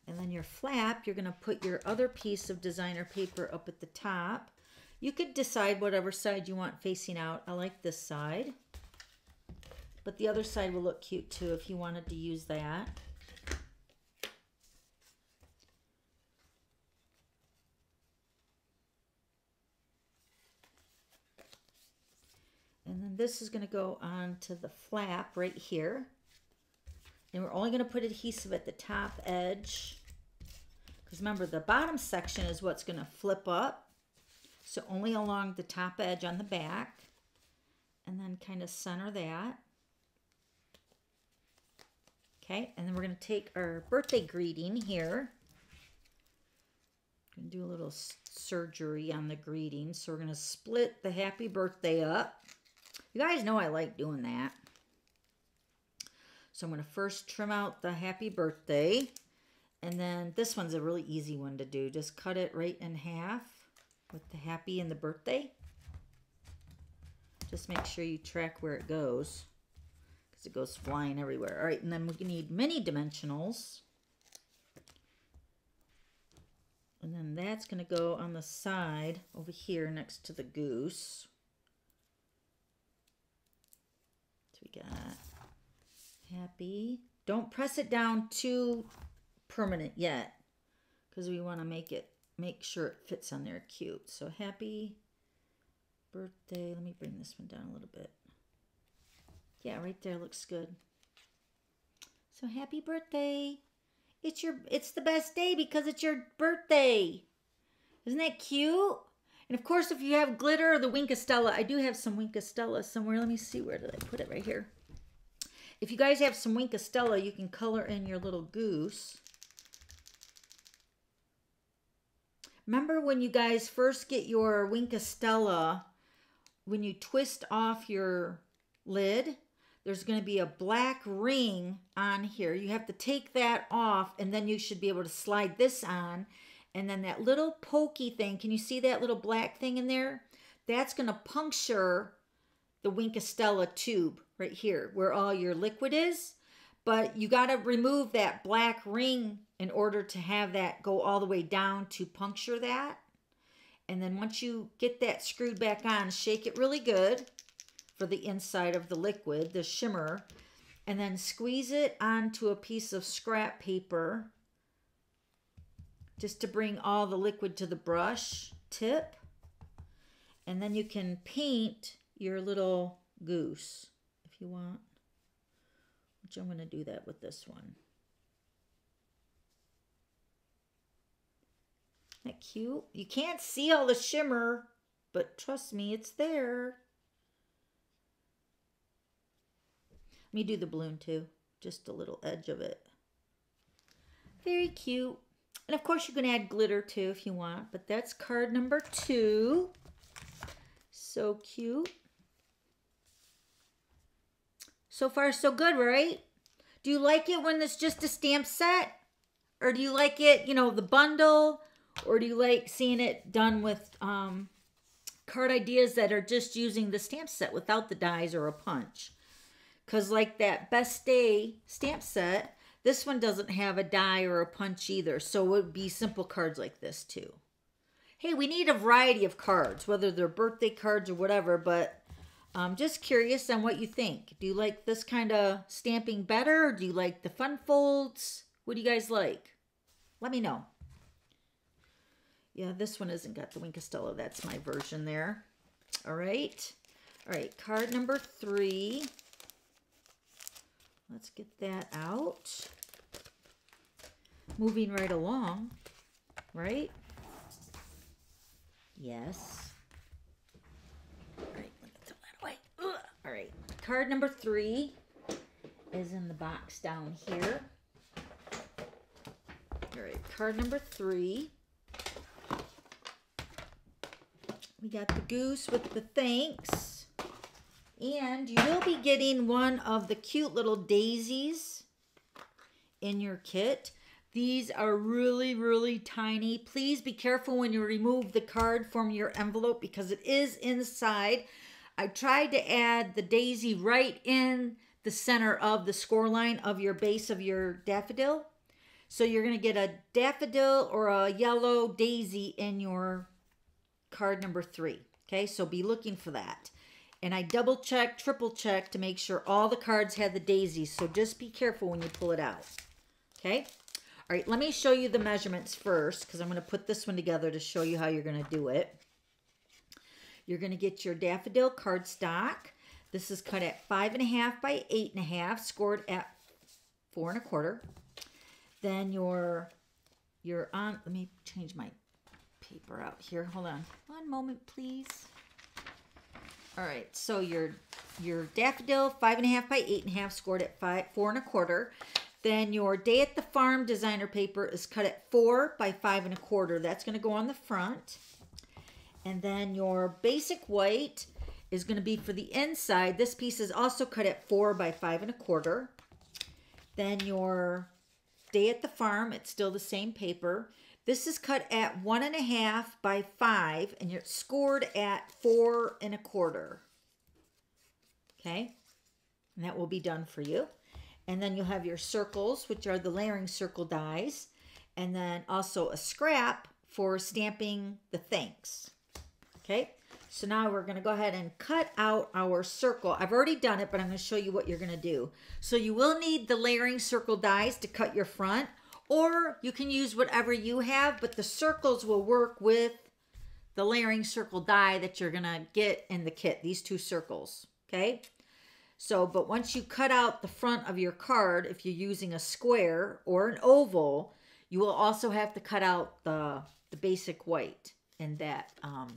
And then your flap, you're going to put your other piece of designer paper up at the top. You could decide whatever side you want facing out. I like this side. But the other side will look cute too if you wanted to use that. And then this is going to go on to the flap right here. And we're only going to put adhesive at the top edge. Because remember, the bottom section is what's going to flip up. So only along the top edge on the back. And then kind of center that. Okay, and then we're going to take our birthday greeting here. We're going to do a little surgery on the greeting. So we're going to split the happy birthday up. You guys know I like doing that. So I'm going to first trim out the happy birthday. And then this one's a really easy one to do. Just cut it right in half with the happy and the birthday. Just make sure you track where it goes. It goes flying everywhere. All right, and then we need mini dimensionals. And then that's going to go on the side over here next to the goose. So we got happy. Don't press it down too permanent yet because we want to make it, make sure it fits on there cute. So happy birthday. Let me bring this one down a little bit. Yeah, right there looks good. So happy birthday. It's your it's the best day because it's your birthday. Isn't that cute? And of course, if you have glitter or the Wink of Stella, I do have some Wink of Stella somewhere. Let me see, where did I put it? Right here. If you guys have some Wink of Stella, you can color in your little goose. Remember when you guys first get your Wink of Stella, when you twist off your lid, there's going to be a black ring on here. You have to take that off, and then you should be able to slide this on. And then that little pokey thing, can you see that little black thing in there? That's going to puncture the Wink of Stella tube right here where all your liquid is. But you got to remove that black ring in order to have that go all the way down to puncture that. And then once you get that screwed back on, shake it really good for the inside of the liquid, the shimmer, and then squeeze it onto a piece of scrap paper just to bring all the liquid to the brush tip. And then you can paint your little goose if you want, which I'm going to do that with this one. Isn't that cute? You can't see all the shimmer, but trust me, it's there. Let me do the balloon too, just a little edge of it. Very cute. And of course you can add glitter too if you want, but that's card number two. So cute. So far so good, right? Do you like it when it's just a stamp set? Or do you like it, you know, the bundle? Or do you like seeing it done with um, card ideas that are just using the stamp set without the dies or a punch? Because like that Best Day stamp set, this one doesn't have a die or a punch either. So it would be simple cards like this too. Hey, we need a variety of cards, whether they're birthday cards or whatever. But I'm just curious on what you think. Do you like this kind of stamping better? Or do you like the fun folds? What do you guys like? Let me know. Yeah, this one hasn't got the Wink of Stella. That's my version there. All right. All right, card number three. Let's get that out. Moving right along, right? Yes. All right, let me throw that away. Ugh. All right, card number three is in the box down here. All right, card number three. We got the goose with the thanks. And you will be getting one of the cute little daisies in your kit. These are really, really tiny. Please be careful when you remove the card from your envelope because it is inside. I tried to add the daisy right in the center of the score line of your base of your daffodil. So you're going to get a daffodil or a yellow daisy in your card number three. Okay, so be looking for that. And I double checked, triple checked to make sure all the cards had the daisies. So just be careful when you pull it out. Okay? All right, let me show you the measurements first because I'm going to put this one together to show you how you're going to do it. You're going to get your daffodil cardstock. This is cut at five and a half by eight and a half, scored at four and a quarter. Then your, your on, let me change my paper out here. Hold on one moment, please. All right, so your, your daffodil, five and a half by eight and a half, scored at five, four and a quarter. Then your Day at the Farm designer paper is cut at four by five and a quarter. That's gonna go on the front. And then your basic white is gonna be for the inside. This piece is also cut at four by five and a quarter. Then your Day at the Farm, it's still the same paper. This is cut at one and a half by five and you're scored at four and a quarter. Okay, and that will be done for you. And then you'll have your circles, which are the layering circle dies. And then also a scrap for stamping the thanks. Okay, so now we're going to go ahead and cut out our circle. I've already done it, but I'm going to show you what you're going to do. So you will need the layering circle dies to cut your front, or you can use whatever you have, but the circles will work with the layering circle die that you're going to get in the kit, these two circles, okay? So, but once you cut out the front of your card, if you're using a square or an oval, you will also have to cut out the, the basic white in that, um,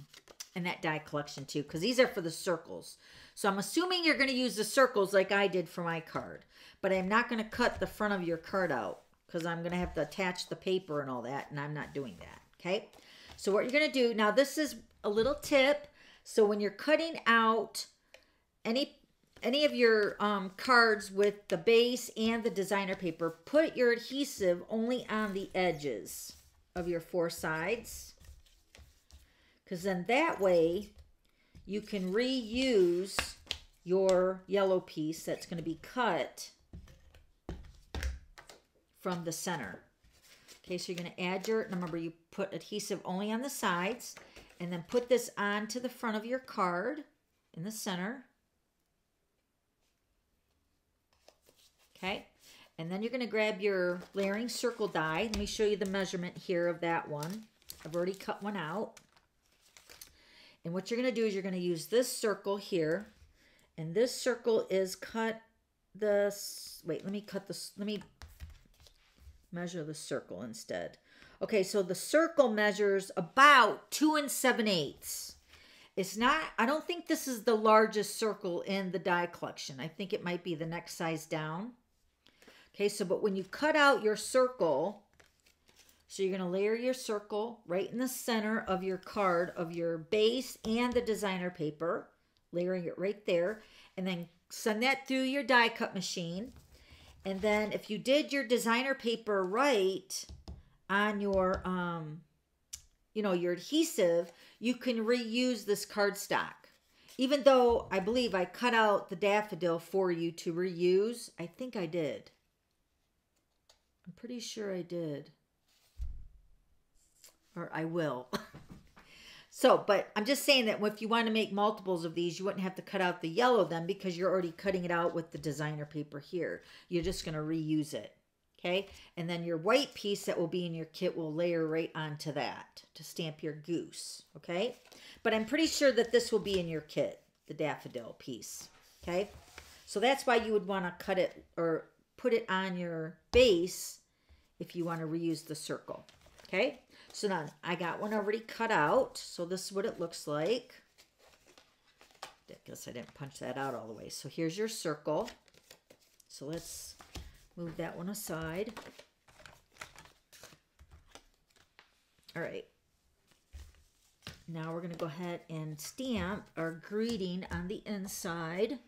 in that die collection too, because these are for the circles. So I'm assuming you're going to use the circles like I did for my card, but I'm not going to cut the front of your card out because I'm going to have to attach the paper and all that, and I'm not doing that, okay? So what you're going to do, now this is a little tip. So when you're cutting out any any of your um, cards with the base and the designer paper, put your adhesive only on the edges of your four sides, because then that way you can reuse your yellow piece that's going to be cut from the center. Okay, so you're going to add your, remember you put adhesive only on the sides, and then put this onto the front of your card in the center. Okay, and then you're going to grab your layering circle die. Let me show you the measurement here of that one. I've already cut one out. And what you're going to do is you're going to use this circle here. And this circle is cut this, wait, let me cut this, let me measure the circle instead. Okay, so the circle measures about two and seven eighths. It's not, I don't think this is the largest circle in the die collection. I think it might be the next size down. Okay, so but when you cut out your circle, so you're going to layer your circle right in the center of your card, of your base and the designer paper, layering it right there, and then send that through your die cut machine. And then if you did your designer paper right on your, um, you know, your adhesive, you can reuse this cardstock. Even though I believe I cut out the daffodil for you to reuse, I think I did. I'm pretty sure I did. Or I will. So, but I'm just saying that if you want to make multiples of these, you wouldn't have to cut out the yellow then because you're already cutting it out with the designer paper here. You're just going to reuse it. Okay? And then your white piece that will be in your kit will layer right onto that to stamp your goose. Okay? But I'm pretty sure that this will be in your kit, the daffodil piece. Okay? So that's why you would want to cut it or put it on your base if you want to reuse the circle. Okay? So now I got one already cut out. So this is what it looks like. I guess I didn't punch that out all the way. So here's your circle. So let's move that one aside. All right. Now we're going to go ahead and stamp our greeting on the inside.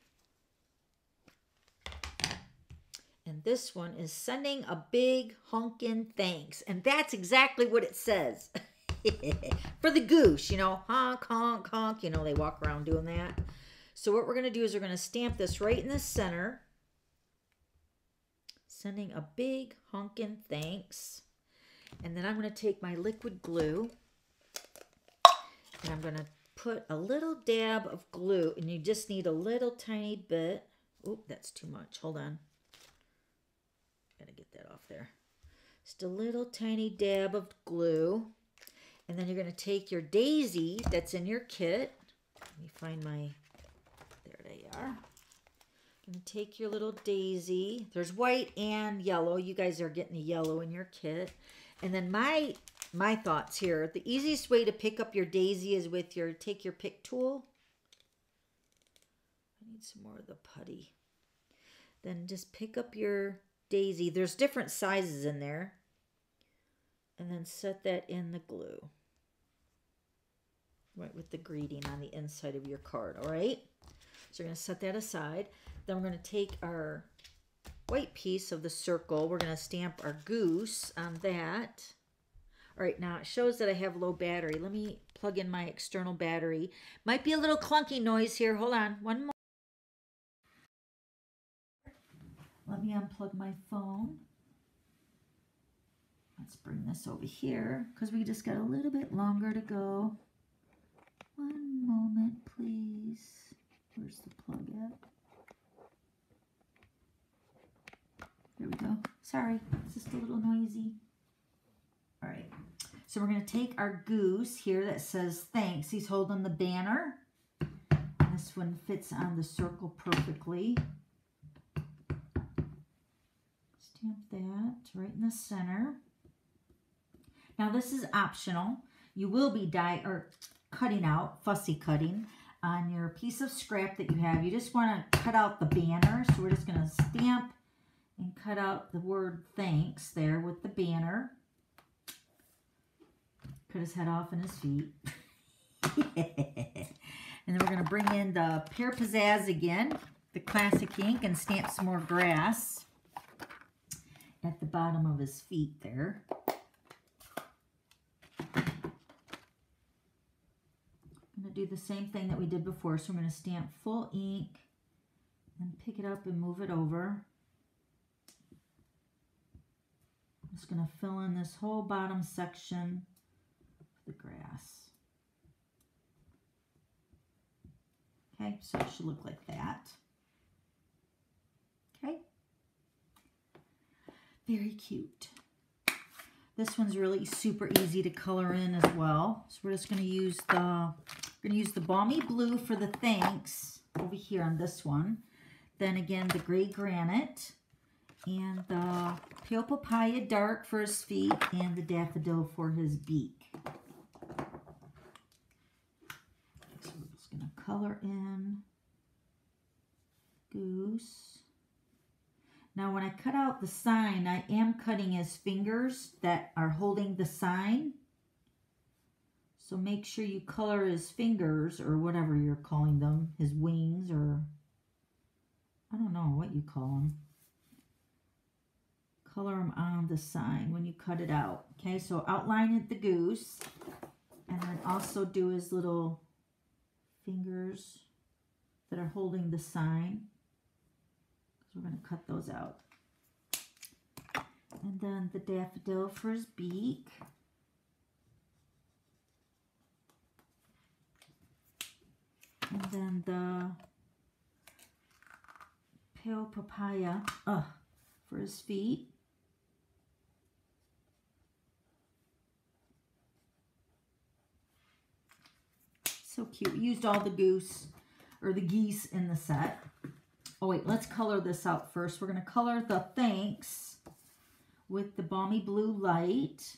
And this one is sending a big honkin' thanks. And that's exactly what it says. For the goose, you know, honk, honk, honk. You know, they walk around doing that. So what we're going to do is we're going to stamp this right in the center. Sending a big honkin' thanks. And then I'm going to take my liquid glue. And I'm going to put a little dab of glue. And you just need a little tiny bit. Oop, that's too much. Hold on. Got to get that off there. Just a little tiny dab of glue. And then you're going to take your daisy that's in your kit. Let me find my... There it there you are. And take your little daisy. There's white and yellow. You guys are getting the yellow in your kit. And then my my thoughts here. The easiest way to pick up your daisy is with your take your pick tool. I need some more of the putty. Then just pick up your daisy. There's different sizes in there. And then set that in the glue. Right with the greeting on the inside of your card, all right? So we're going to set that aside. Then we're going to take our white piece of the circle. We're going to stamp our goose on that. All right, now it shows that I have low battery. Let me plug in my external battery. Might be a little clunky noise here. Hold on. One more. Let me unplug my phone. Let's bring this over here because we just got a little bit longer to go. One moment, please. Where's the plug at? There we go. Sorry, it's just a little noisy. All right, so we're gonna take our goose here that says thanks. He's holding the banner. This one fits on the circle perfectly. Stamp that right in the center. Now this is optional. You will be die or cutting out, fussy cutting, on your piece of scrap that you have. You just want to cut out the banner. So we're just going to stamp and cut out the word thanks there with the banner. Cut his head off and his feet. And then we're going to bring in the Pear Pizzazz again, the classic ink, and stamp some more grass at the bottom of his feet there. I'm going to do the same thing that we did before. So I'm going to stamp full ink and pick it up and move it over. I'm just going to fill in this whole bottom section with the grass. Okay, so it should look like that. Okay. Very cute. This one's really super easy to color in as well. So we're just going to use the... We're going to use the Balmy Blue for the thanks over here on this one. Then again, the Gray Granite and the Pale Papaya Dark for his feet and the Daffodil for his beak. So we're just going to color in Goose. Now when I cut out the sign, I am cutting his fingers that are holding the sign. So make sure you color his fingers or whatever you're calling them, his wings or I don't know what you call them. Color them on the sign when you cut it out. Okay, so outline it, the goose, and then also do his little fingers that are holding the sign. Because we're going to cut those out. And then the daffodil for his beak. And then the pale papaya uh, for his feet. So cute. We used all the goose or the geese in the set. Oh wait, let's color this out first. We're going to color the thanks with the balmy blue light.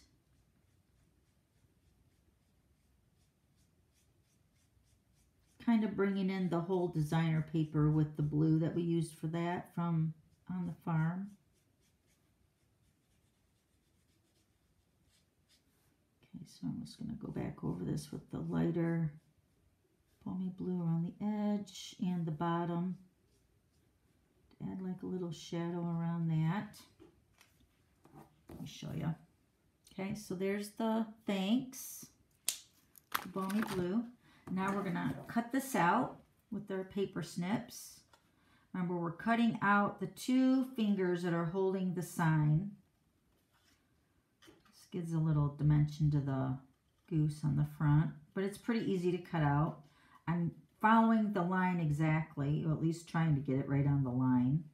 Kind of bringing in the whole designer paper with the blue that we used for that from on the farm. Okay, so I'm just going to go back over this with the lighter balmy blue around the edge and the bottom. Add like a little shadow around that. Let me show you. Okay, so there's the thanks, the balmy blue. Now we're going to cut this out with our paper snips. Remember, we're cutting out the two fingers that are holding the sign. This gives a little dimension to the goose on the front, but it's pretty easy to cut out. I'm following the line exactly, or at least trying to get it right on the line.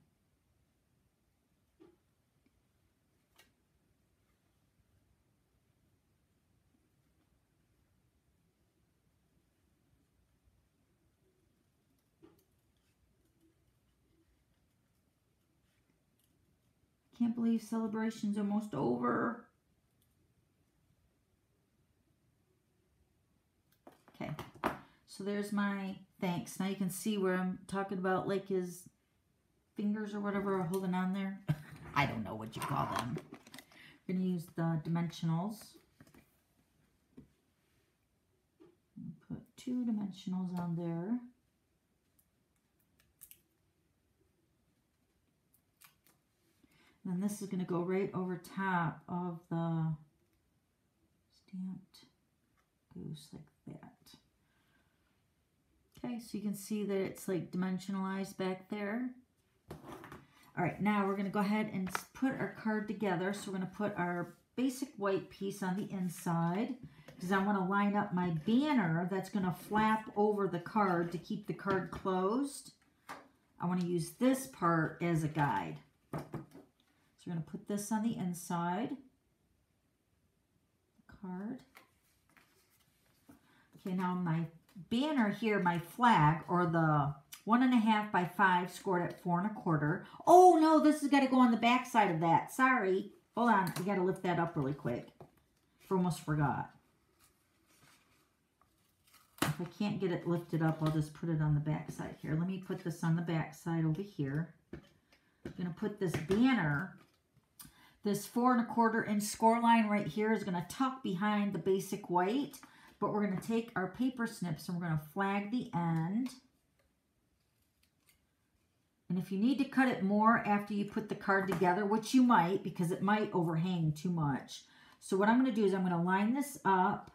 Can't believe Celebration's almost over. Okay, so there's my thanks. Now you can see where I'm talking about, like his fingers or whatever are holding on there. I don't know what you call them. I'm going to use the dimensionals. Put two dimensionals on there. And this is going to go right over top of the stamped goose like that. Okay, so you can see that it's like dimensionalized back there. All right, now we're going to go ahead and put our card together. So we're going to put our basic white piece on the inside because I want to line up my banner that's going to flap over the card to keep the card closed. I want to use this part as a guide. We're going to put this on the inside card. Okay, now my banner here, my flag, or the one and a half by five scored at four and a quarter. Oh no, this has got to go on the back side of that. Sorry. Hold on. We got to lift that up really quick. I almost forgot. If I can't get it lifted up, I'll just put it on the back side here. Let me put this on the back side over here. I'm going to put this banner. This four and a quarter inch score line right here is going to tuck behind the basic white, but we're going to take our paper snips and we're going to flag the end. And if you need to cut it more after you put the card together, which you might because it might overhang too much. So what I'm going to do is I'm going to line this up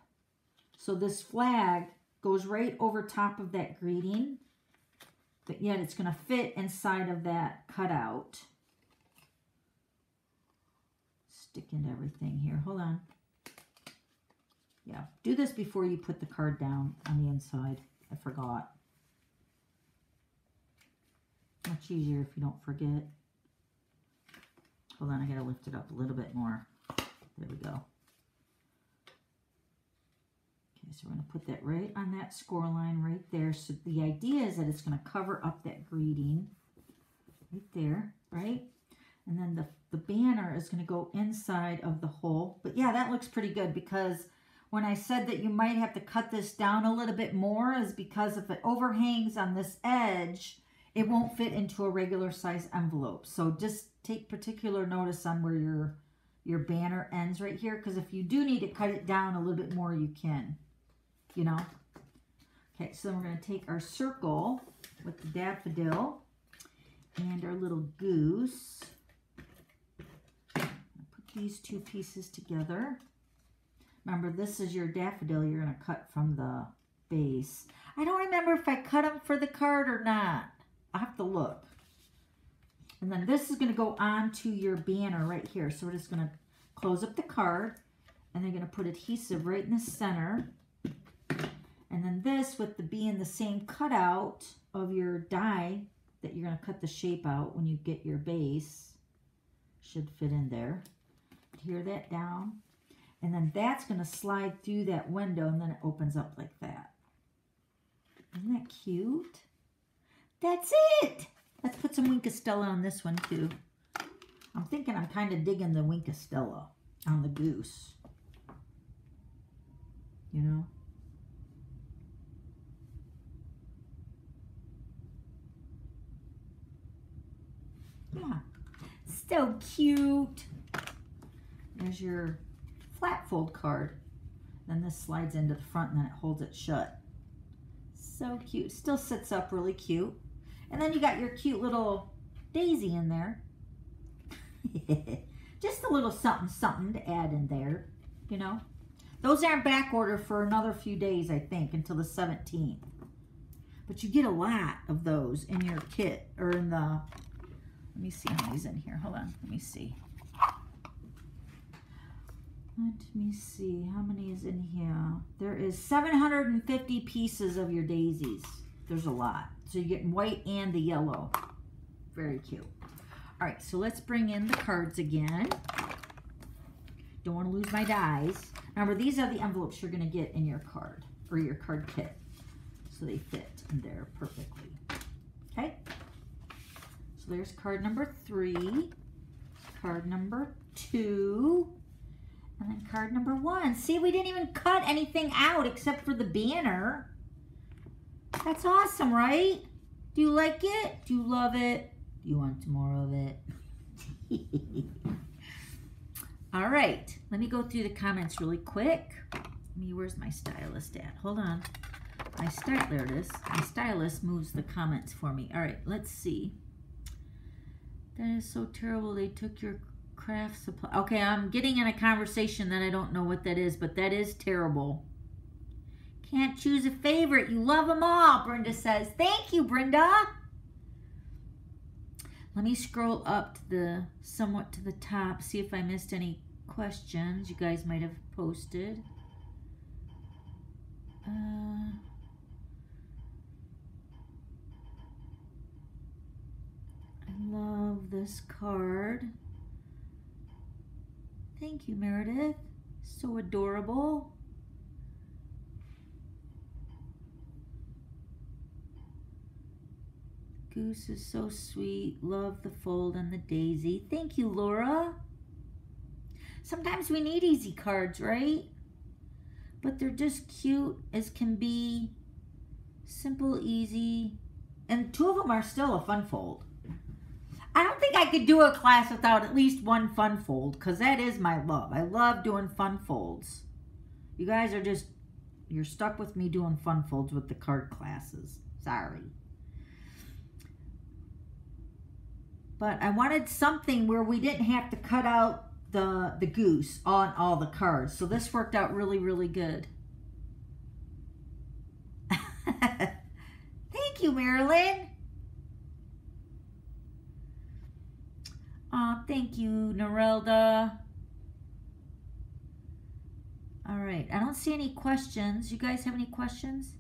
so this flag goes right over top of that greeting, but yet it's going to fit inside of that cutout. Sticking to everything here. Hold on. Yeah, do this before you put the card down on the inside. I forgot. Much easier if you don't forget. Hold on, I gotta lift it up a little bit more. There we go. Okay, so we're gonna put that right on that score line right there. So the idea is that it's gonna cover up that greeting right there, right? And then the, the banner is going to go inside of the hole. But yeah, that looks pretty good because when I said that you might have to cut this down a little bit more is because if it overhangs on this edge, it won't fit into a regular size envelope. So just take particular notice on where your, your banner ends right here because if you do need to cut it down a little bit more, you can, you know. Okay, so then we're going to take our circle with the daffodil and our little goose. These two pieces together. Remember, this is your daffodil you're going to cut from the base. I don't remember if I cut them for the card or not. I'll have to look. And then this is going to go onto your banner right here. So we're just going to close up the card and they're going to put adhesive right in the center. And then this with the being the same cutout of your die that you're going to cut the shape out when you get your base should fit in there. Tear that down, and then that's going to slide through that window, and then it opens up like that. Isn't that cute? That's it! Let's put some Wink of Stella on this one, too. I'm thinking I'm kind of digging the Wink of Stella on the goose. You know? Yeah. So cute! There's your flat fold card. Then this slides into the front and then it holds it shut. So cute. Still sits up really cute. And then you got your cute little daisy in there. Just a little something something to add in there, you know. Those aren't back order for another few days, I think, until the seventeenth. But you get a lot of those in your kit or in the, let me see how many's in here. Hold on. Let me see. Let me see, how many is in here? There is seven hundred fifty pieces of your daisies. There's a lot. So you're getting white and the yellow. Very cute. All right, so let's bring in the cards again. Don't want to lose my dies. Remember, these are the envelopes you're going to get in your card, or your card kit. So they fit in there perfectly. Okay? So there's card number three. card number two, and then card number one. See, we didn't even cut anything out except for the banner. That's awesome, right? Do you like it? Do you love it? Do you want more of it? All right, let me go through the comments really quick. Me, where's my stylist at? Hold on. My stylist, my stylist moves the comments for me. All right, let's see. That is so terrible. They took your craft supply. Okay, I'm getting in a conversation that I don't know what that is, but that is terrible. Can't choose a favorite. You love them all, Brenda says. Thank you, Brenda. Let me scroll up to the somewhat to the top, see if I missed any questions you guys might have posted. Uh, I love this card. Thank you, Meredith. So adorable. Goose is so sweet. Love the fold and the daisy. Thank you, Laura. Sometimes we need easy cards, right? But they're just cute as can be. Simple, easy. And two of them are still a fun fold. I don't think I could do a class without at least one fun fold, because that is my love. I love doing fun folds. You guys are just, you're stuck with me doing fun folds with the card classes. Sorry. But I wanted something where we didn't have to cut out the, the goose on all the cards. So this worked out really, really good. Thank you, Marilyn. Aw, thank you, Norelda. All right, I don't see any questions. You guys have any questions?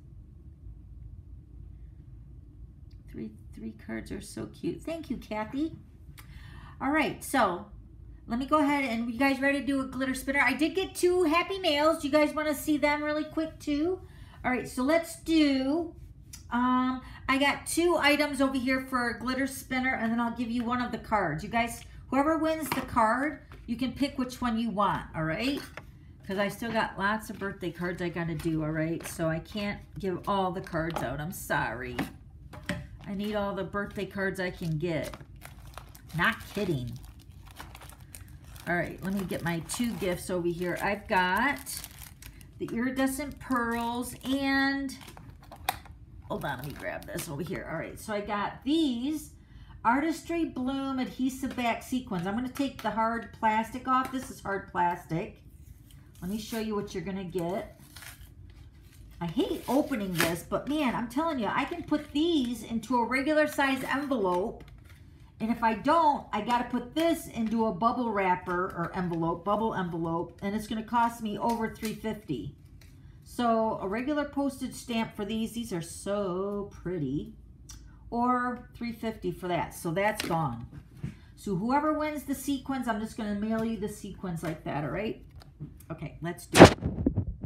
Three Three cards are so cute. Thank you, Kathy. All right, so let me go ahead and you guys ready to do a glitter spinner? I did get two happy mails. You guys want to see them really quick too? All right, so let's do, um, I got two items over here for a glitter spinner, and then I'll give you one of the cards. You guys, whoever wins the card, you can pick which one you want, all right? Because I still got lots of birthday cards I got to do, all right? So I can't give all the cards out. I'm sorry. I need all the birthday cards I can get. Not kidding. All right, let me get my two gifts over here. I've got the iridescent pearls and, hold on, let me grab this over here. All right, so I got these Artistry Bloom adhesive back sequins. I'm gonna take the hard plastic off. This is hard plastic. Let me show you what you're gonna get. I hate opening this, but man, I'm telling you, I can put these into a regular size envelope, and if I don't, I gotta put this into a bubble wrapper or envelope, bubble envelope, and it's gonna cost me over three fifty. So a regular postage stamp for these, these are so pretty, or three fifty for that, so that's gone. So whoever wins the sequins, I'm just gonna mail you the sequins like that, all right? Okay, let's do it.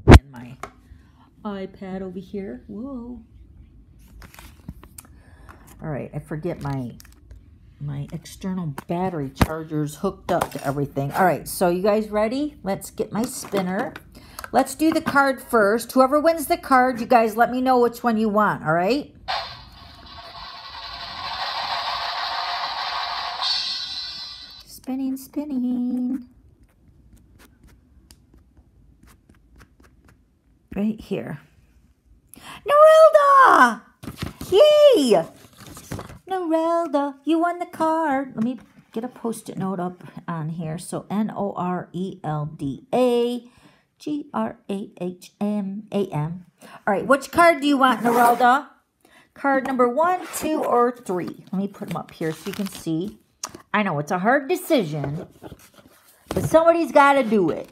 And my iPad over here. Whoa. All right, I forget my my external battery charger's hooked up to everything. All right, so you guys ready? Let's get my spinner. Let's do the card first. Whoever wins the card, you guys let me know which one you want, all right? Spinning, spinning. Right here. Norelda! Yay! Norelda, you won the card. Let me get a post-it note up on here. So N O R E L D A G R A H M A M. All right, which card do you want, Norelda? Card number one, two, or three. Let me put them up here so you can see. I know it's a hard decision, but somebody's got to do it.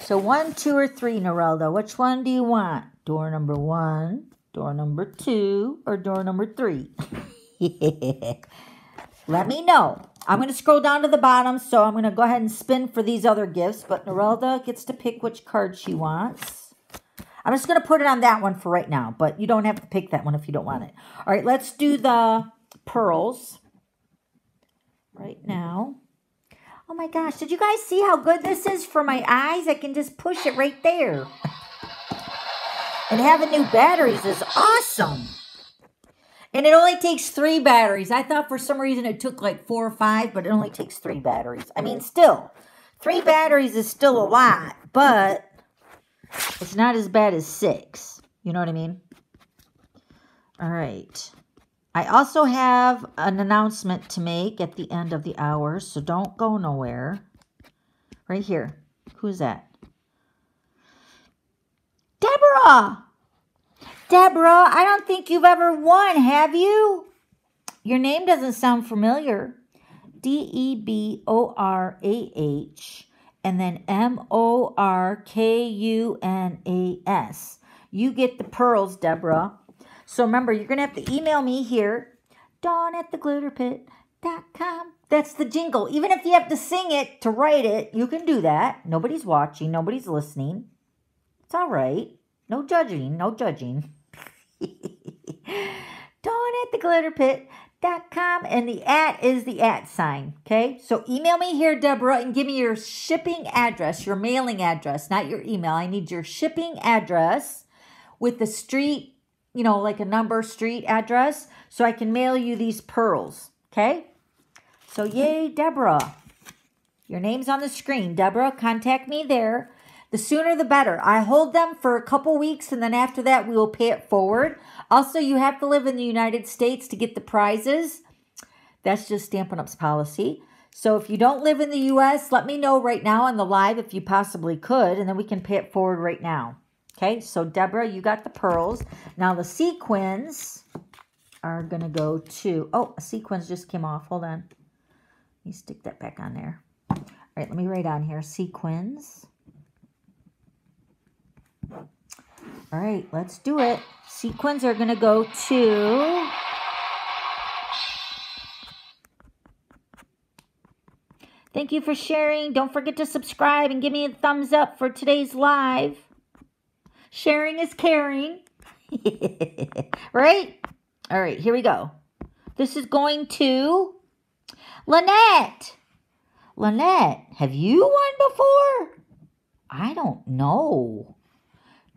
So one, two, or three, Norelda. Which one do you want? Door number one, door number two, or door number three? Yeah. Let me know. I'm going to scroll down to the bottom, so I'm going to go ahead and spin for these other gifts, but Norelda gets to pick which card she wants. I'm just going to put it on that one for right now, but you don't have to pick that one if you don't want it. All right, let's do the pearls. right now. Oh my gosh, did you guys see how good this is for my eyes? I can just push it right there. And having new batteries is awesome. And it only takes three batteries. I thought for some reason it took like four or five, but it only takes three batteries. I mean, still, three batteries is still a lot, but it's not as bad as six. You know what I mean? All right. I also have an announcement to make at the end of the hour, so don't go nowhere. Right here. Who's that? Deborah! Deborah, I don't think you've ever won, have you? Your name doesn't sound familiar. D E B O R A H and then M O R K U N A S. You get the pearls, Deborah. So remember, you're going to have to email me here. Dawn at the glitter pit dot com. That's the jingle. Even if you have to sing it to write it, you can do that. Nobody's watching. Nobody's listening. It's all right. No judging. No judging. Dawn at the glitter pit dot com, and the at is the at sign, okay? So email me here, Deborah, and give me your shipping address, your mailing address, not your email. I need your shipping address with the street, you know, like a number, street address, so I can mail you these pearls, okay? So yay, Deborah. Your name's on the screen. Deborah, contact me there. The sooner the better. I hold them for a couple weeks, and then after that, we will pay it forward. Also, you have to live in the United States to get the prizes. That's just Stampin' Up's policy. So if you don't live in the U S, let me know right now on the live if you possibly could, and then we can pay it forward right now. Okay, so Deborah, you got the pearls. Now the sequins are going to go to... Oh, a sequins just came off. Hold on. Let me stick that back on there. All right, let me write on here. Sequins... All right, let's do it. Sequins are going to go to Thank you for sharing. Don't forget to subscribe and give me a thumbs up for today's live. Sharing is caring. Right? All right, here we go. This is going to Lynette. Lynette, have you won before? I don't know.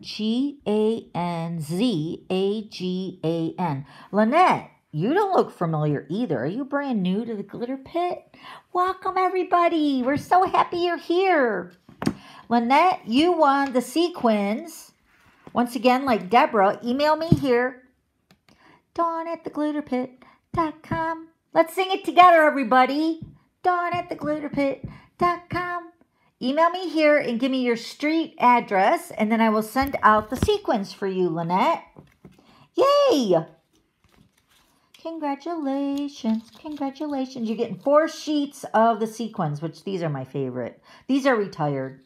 G A N Z A G A N. Lynette, you don't look familiar either. Are you brand new to the Glitter Pit? Welcome, everybody. We're so happy you're here. Lynette, you won the sequins. Once again, like Deborah, email me here. Dawn at the glitter pit dot com. Let's sing it together, everybody. Dawn at the glitter pit dot com. Email me here and give me your street address, and then I will send out the sequins for you, Lynette. Yay! Congratulations. Congratulations. You're getting four sheets of the sequins, which these are my favorite. These are retired,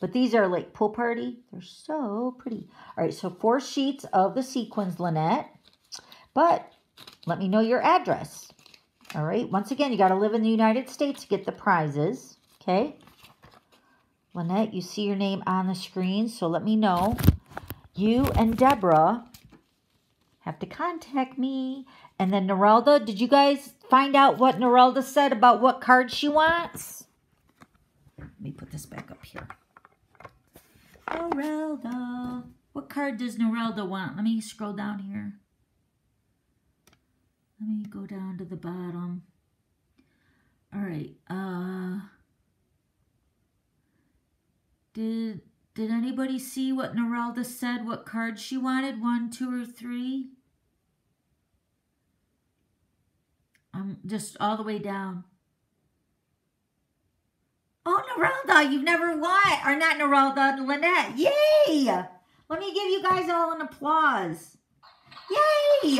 but these are like Pool Party. They're so pretty. All right, so four sheets of the sequins, Lynette. But let me know your address. All right, once again, you got to live in the United States to get the prizes, okay? Lynette, you see your name on the screen, so let me know. You and Deborah have to contact me. And then Norelda, did you guys find out what Norelda said about what card she wants? Let me put this back up here. Norelda. What card does Norelda want? Let me scroll down here. Let me go down to the bottom. All right. Uh... Did, did anybody see what Norelda said, what card she wanted? One, two, or three? I'm just all the way down. Oh, Norelda, you've never won. Or not Norelda, Lynette. Yay! Let me give you guys all an applause. Yay!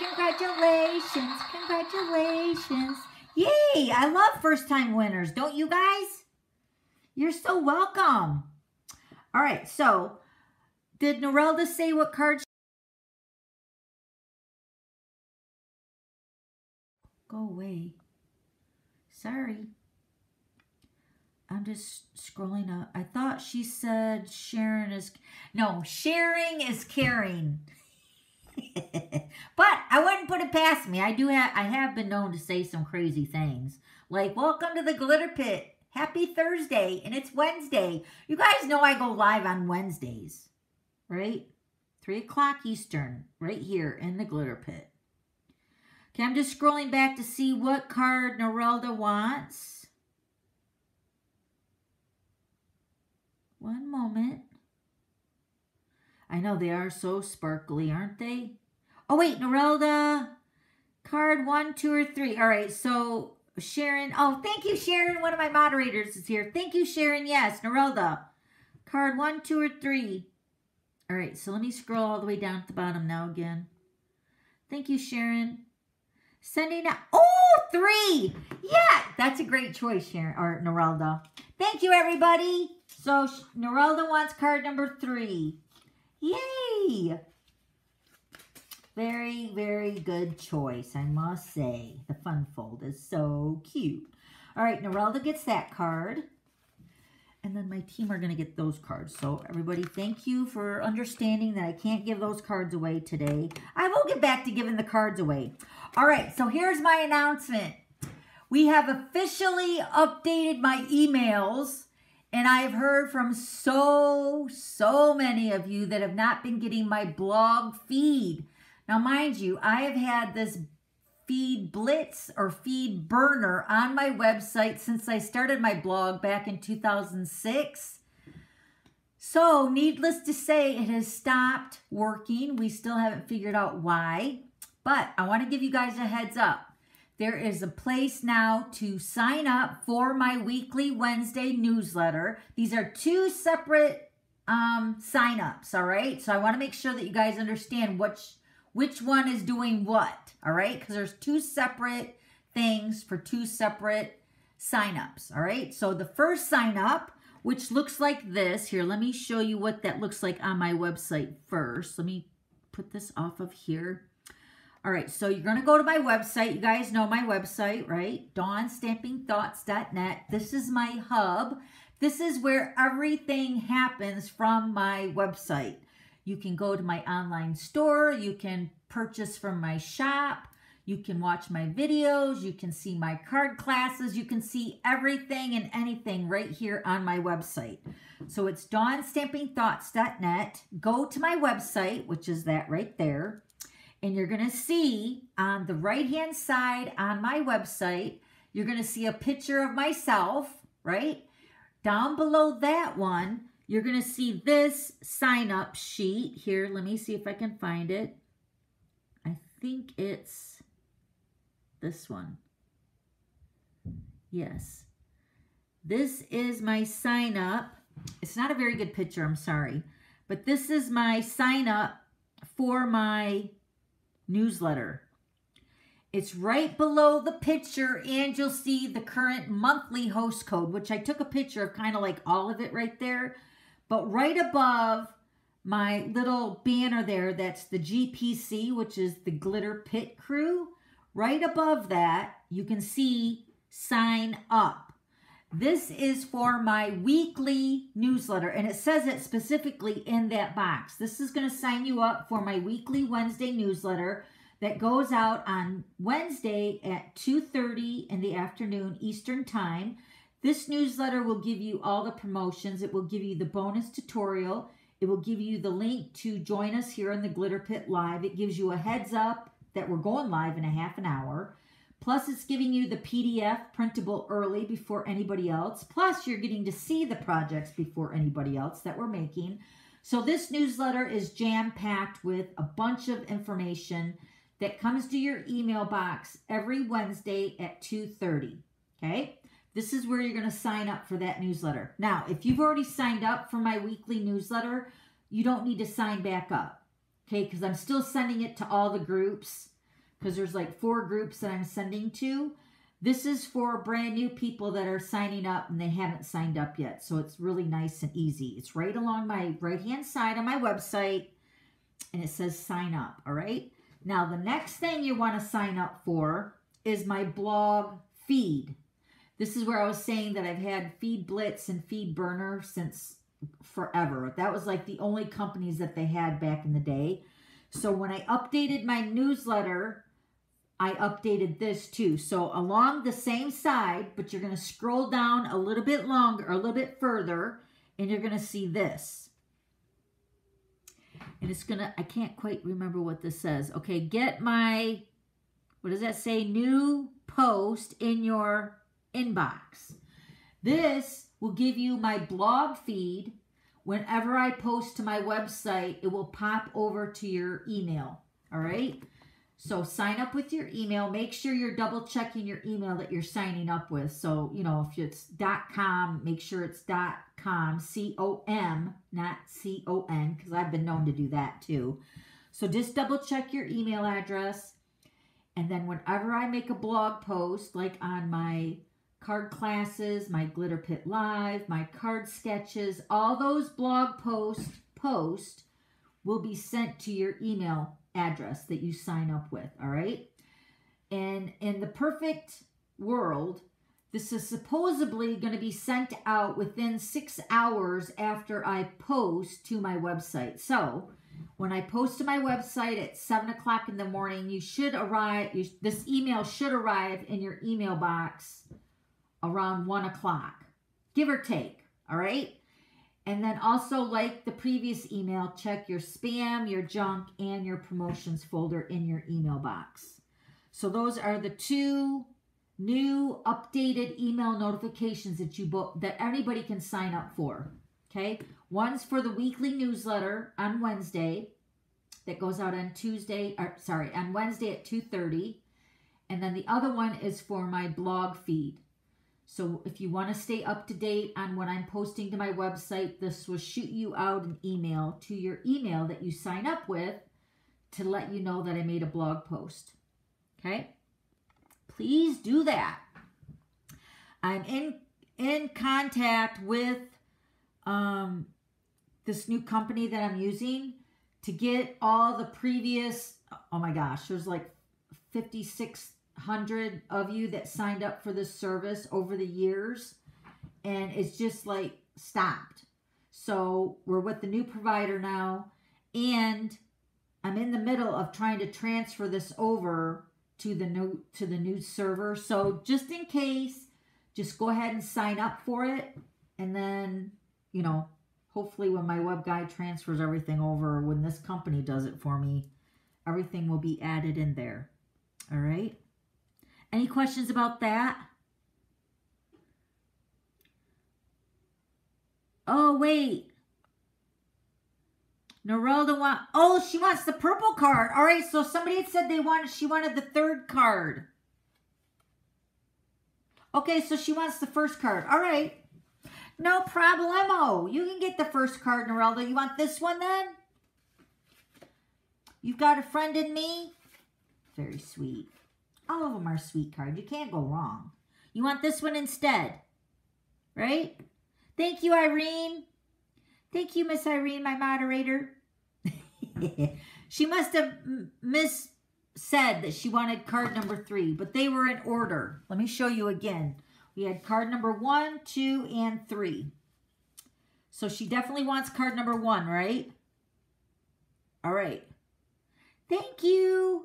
Congratulations, congratulations. Yay! I love first-time winners, don't you guys? You're so welcome. All right, so did Norelda say what card? Go away. Sorry. I'm just scrolling up. I thought she said Sharon is... No, sharing is caring. But I wouldn't put it past me. I do have, I have been known to say some crazy things. like, welcome to the Glitter Pit. Happy Thursday, and it's Wednesday. You guys know I go live on Wednesdays, right? three o'clock Eastern, right here in the Glitter Pit. Okay, I'm just scrolling back to see what card Norelda wants. One moment. I know they are so sparkly, aren't they? Oh, wait, Norelda. Card one, two, or three. All right, so... Sharon, oh, thank you, Sharon. One of my moderators is here. Thank you, Sharon. Yes, Norelda. Card one, two, or three. All right, so let me scroll all the way down at the bottom now again. Thank you, Sharon. Sending out, oh, three. Yeah, that's a great choice, Sharon, or Norelda. Thank you, everybody. So Norelda wants card number three. Yay. Very, very good choice, I must say. The fun fold is so cute. All right, Norelda gets that card. And then my team are going to get those cards. So, everybody, thank you for understanding that I can't give those cards away today. I will get back to giving the cards away. All right, so here's my announcement. We have officially updated my emails. And I have heard from so, so many of you that have not been getting my blog feed. Now, mind you, I have had this feed blitz or feed burner on my website since I started my blog back in two thousand six. So, needless to say, it has stopped working. We still haven't figured out why. But I want to give you guys a heads up. There is a place now to sign up for my weekly Wednesday newsletter. These are two separate um, sign-ups, all right? So, I want to make sure that you guys understand which... Which one is doing what, all right? Because there's two separate things for two separate signups, all right? So the first sign-up, which looks like this. Here, let me show you what that looks like on my website first. Let me put this off of here. All right, so you're going to go to my website. You guys know my website, right? Dawn Stamping Thoughts dot net. This is my hub. This is where everything happens from my website. You can go to my online store. You can purchase from my shop. You can watch my videos. You can see my card classes. You can see everything and anything right here on my website. So it's Dawn Stamping Thoughts dot net. Go to my website, which is that right there. And you're going to see on the right-hand side on my website, you're going to see a picture of myself, right? Down below that one, you're going to see this sign-up sheet here. Let me see if I can find it. I think it's this one. Yes. This is my sign-up. It's not a very good picture, I'm sorry. But this is my sign-up for my newsletter. It's right below the picture, and you'll see the current monthly host code, which I took a picture of kind of like all of it right there. But right above my little banner there, that's the G P C, which is the Glitter Pit Crew. Right above that, you can see sign up. This is for my weekly newsletter, and it says it specifically in that box. This is going to sign you up for my weekly Wednesday newsletter that goes out on Wednesday at two thirty in the afternoon Eastern Time. This newsletter will give you all the promotions. It will give you the bonus tutorial. It will give you the link to join us here in the Glitter Pit Live. It gives you a heads up that we're going live in a half an hour. Plus, it's giving you the P D F printable early before anybody else. Plus, you're getting to see the projects before anybody else that we're making. So this newsletter is jam-packed with a bunch of information that comes to your email box every Wednesday at two thirty, okay? This is where you're going to sign up for that newsletter. Now, if you've already signed up for my weekly newsletter, you don't need to sign back up, okay? Because I'm still sending it to all the groups because there's like four groups that I'm sending to. This is for brand new people that are signing up and they haven't signed up yet. So it's really nice and easy. It's right along my right-hand side on my website and it says sign up, all right? Now, the next thing you want to sign up for is my blog feed. This is where I was saying that I've had Feed Blitz and Feed Burner since forever. That was like the only companies that they had back in the day. So when I updated my newsletter I updated this too. So along the same side, but you're going to scroll down a little bit longer, or a little bit further, and you're going to see this. And it's going to, I can't quite remember what this says. Okay, get my, what does that say? New post in your inbox. This will give you my blog feed. Whenever I post to my website, it will pop over to your email, all right? So sign up with your email. Make sure you're double checking your email that you're signing up with. So, you know, if it's .com, make sure it's .com, C O M, not C O N, because I've been known to do that too. So just double check your email address. And then whenever I make a blog post, like on my card classes, my Glitter Pit Live, my card sketches, all those blog posts post will be sent to your email address that you sign up with, all right? And in the perfect world, this is supposedly going to be sent out within six hours after I post to my website. So when I post to my website at seven o'clock in the morning, you should arrive, you, this email should arrive in your email box around one o'clock, give or take, all right? And then also, like the previous email, check your spam, your junk, and your promotions folder in your email box. So those are the two new updated email notifications that you book, that anybody can sign up for, okay? One's for the weekly newsletter on Wednesday that goes out on Tuesday, or sorry, on Wednesday at two thirty. And then the other one is for my blog feed. So if you want to stay up to date on what I'm posting to my website, this will shoot you out an email to your email that you sign up with to let you know that I made a blog post. Okay? Please do that. I'm in, in contact with um, this new company that I'm using to get all the previous, oh my gosh, there's like fifty-six hundred of you that signed up for this service over the years, and it's just like stopped. So we're with the new provider now, and I'm in the middle of trying to transfer this over to the new to the new server. So just in case, just go ahead and sign up for it, and then, you know, hopefully when my web guy transfers everything over, when this company does it for me, everything will be added in there. All right. Any questions about that? Oh, wait. Norelda wants, oh, she wants the purple card. All right, so somebody had said they wanted, she wanted the third card. Okay, so she wants the first card. All right. No problemo. You can get the first card, Norelda. You want this one then? You've got a friend in me? Very sweet. All of them are sweet cards. You can't go wrong. You want this one instead, right? Thank you, Irene. Thank you, Miss Irene, my moderator. She must have miss said that she wanted card number three, but they were in order. Let me show you again. We had card number one, two, and three. So she definitely wants card number one, right? All right. Thank you.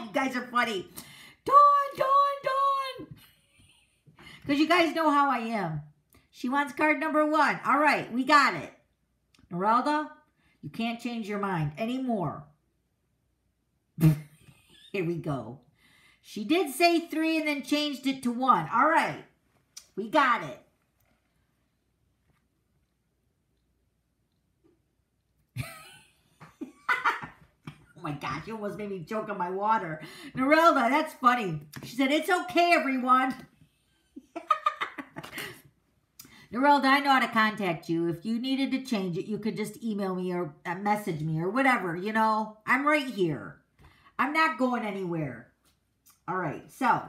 You guys are funny. Dawn, Dawn, Dawn. Because you guys know how I am. She wants card number one. All right, we got it. Norelda, you can't change your mind anymore. Here we go. She did say three and then changed it to one. All right, we got it. Oh my gosh, you almost made me choke on my water. Norelda, that's funny. She said, it's okay, everyone. Norelda, I know how to contact you. If you needed to change it, you could just email me or message me or whatever. You know, I'm right here. I'm not going anywhere. All right, so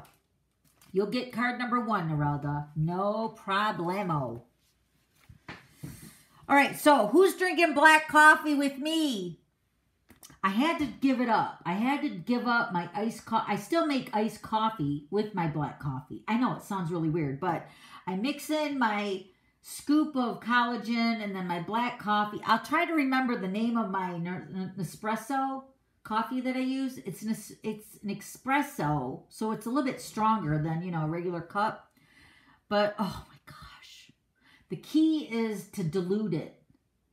you'll get card number one, Norelda. No problemo. All right, so who's drinking black coffee with me? I had to give it up. I had to give up my iced coffee. I still make iced coffee with my black coffee. I know it sounds really weird, but I mix in my scoop of collagen and then my black coffee. I'll try to remember the name of my Nespresso coffee that I use, it's an, it's an espresso, so it's a little bit stronger than, you know, a regular cup. But, oh my gosh, the key is to dilute it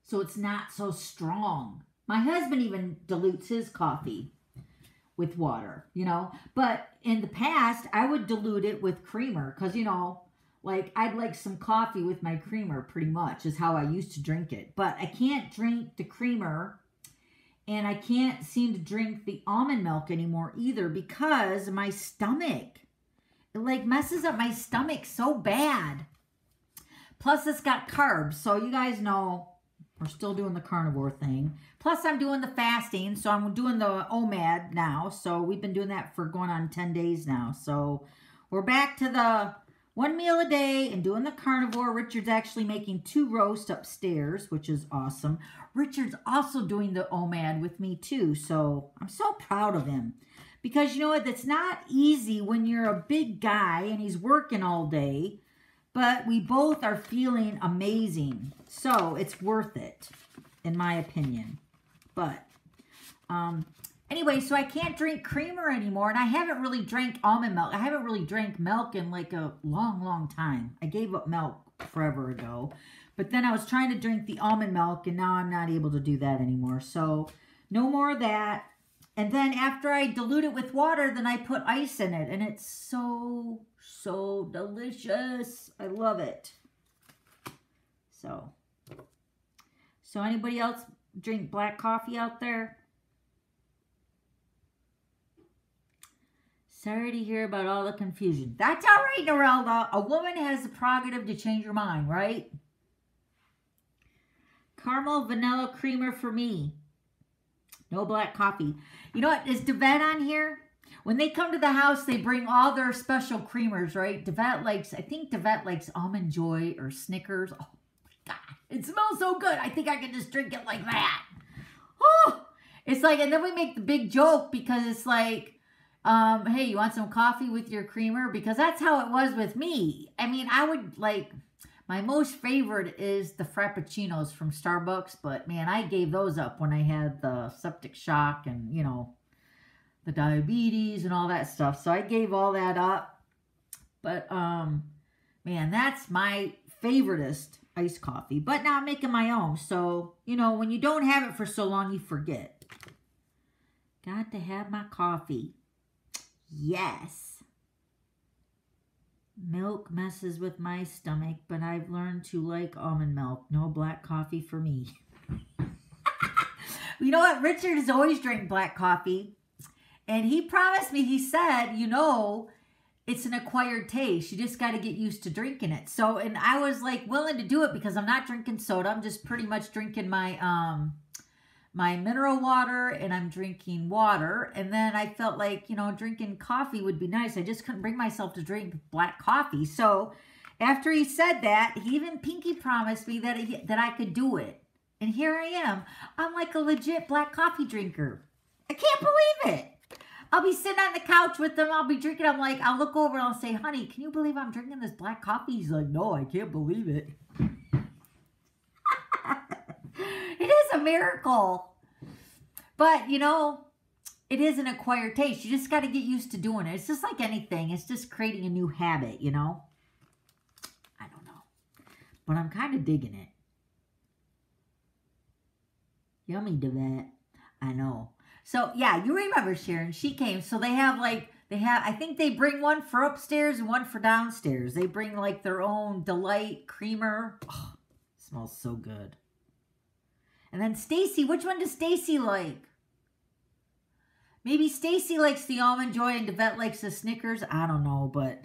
so it's not so strong. My husband even dilutes his coffee with water, you know. But in the past, I would dilute it with creamer because, you know, like, I'd like some coffee with my creamer, pretty much, is how I used to drink it. But I can't drink the creamer, and I can't seem to drink the almond milk anymore either because my stomach, it, like, messes up my stomach so bad. Plus, it's got carbs, so you guys know we're still doing the carnivore thing. Plus, I'm doing the fasting, so I'm doing the O M A D now. So we've been doing that for going on ten days now. So we're back to the one meal a day and doing the carnivore. Richard's actually making two roasts upstairs, which is awesome. Richard's also doing the O M A D with me too, so I'm so proud of him. Because you know what? That's not easy when you're a big guy and he's working all day, but we both are feeling amazing. So it's worth it, in my opinion. But um, anyway, so I can't drink creamer anymore, and I haven't really drank almond milk. I haven't really drank milk in like a long, long time. I gave up milk forever ago, but then I was trying to drink the almond milk, and now I'm not able to do that anymore. So no more of that. And then after I dilute it with water, then I put ice in it, and it's so, so delicious. I love it. So, so anybody else drink black coffee out there? Sorry to hear about all the confusion. That's all right, Norelda. A woman has the prerogative to change her mind, right? Caramel vanilla creamer for me. No black coffee. You know what? Is DeVette on here? When they come to the house, they bring all their special creamers, right? DeVette likes, I think DeVette likes Almond Joy or Snickers. Oh, my God. It smells so good. I think I can just drink it like that. Oh, it's like, and then we make the big joke because it's like, um, hey, you want some coffee with your creamer? Because that's how it was with me. I mean, I would like, my most favorite is the Frappuccinos from Starbucks, but man, I gave those up when I had the septic shock and, you know, the diabetes and all that stuff. So I gave all that up. But, um, man, that's my favoriteest iced coffee. But now I'm making my own. So, you know, when you don't have it for so long, you forget. Got to have my coffee. Yes. Milk messes with my stomach, but I've learned to like almond milk. No black coffee for me. You know what? Richard has always drank black coffee. And he promised me, he said, you know, it's an acquired taste. You just got to get used to drinking it. So, and I was like willing to do it because I'm not drinking soda. I'm just pretty much drinking my, um, my mineral water, and I'm drinking water. And then I felt like, you know, drinking coffee would be nice. I just couldn't bring myself to drink black coffee. So after he said that, he even pinky promised me that, it, that I could do it. And here I am. I'm like a legit black coffee drinker. I can't believe it. I'll be sitting on the couch with them. I'll be drinking. I'm like, I'll look over and I'll say, honey, can you believe I'm drinking this black coffee? He's like, no, I can't believe it. It is a miracle. But, you know, it is an acquired taste. You just got to get used to doing it. It's just like anything. It's just creating a new habit, you know. I don't know. But I'm kind of digging it. Yummy, DeVette. I know. So, yeah, you remember Sharon. She came. So they have, like, they have, I think they bring one for upstairs and one for downstairs. They bring, like, their own Delight creamer. Oh, smells so good. And then Stacy, which one does Stacy like? Maybe Stacy likes the Almond Joy and DeVette likes the Snickers. I don't know, but.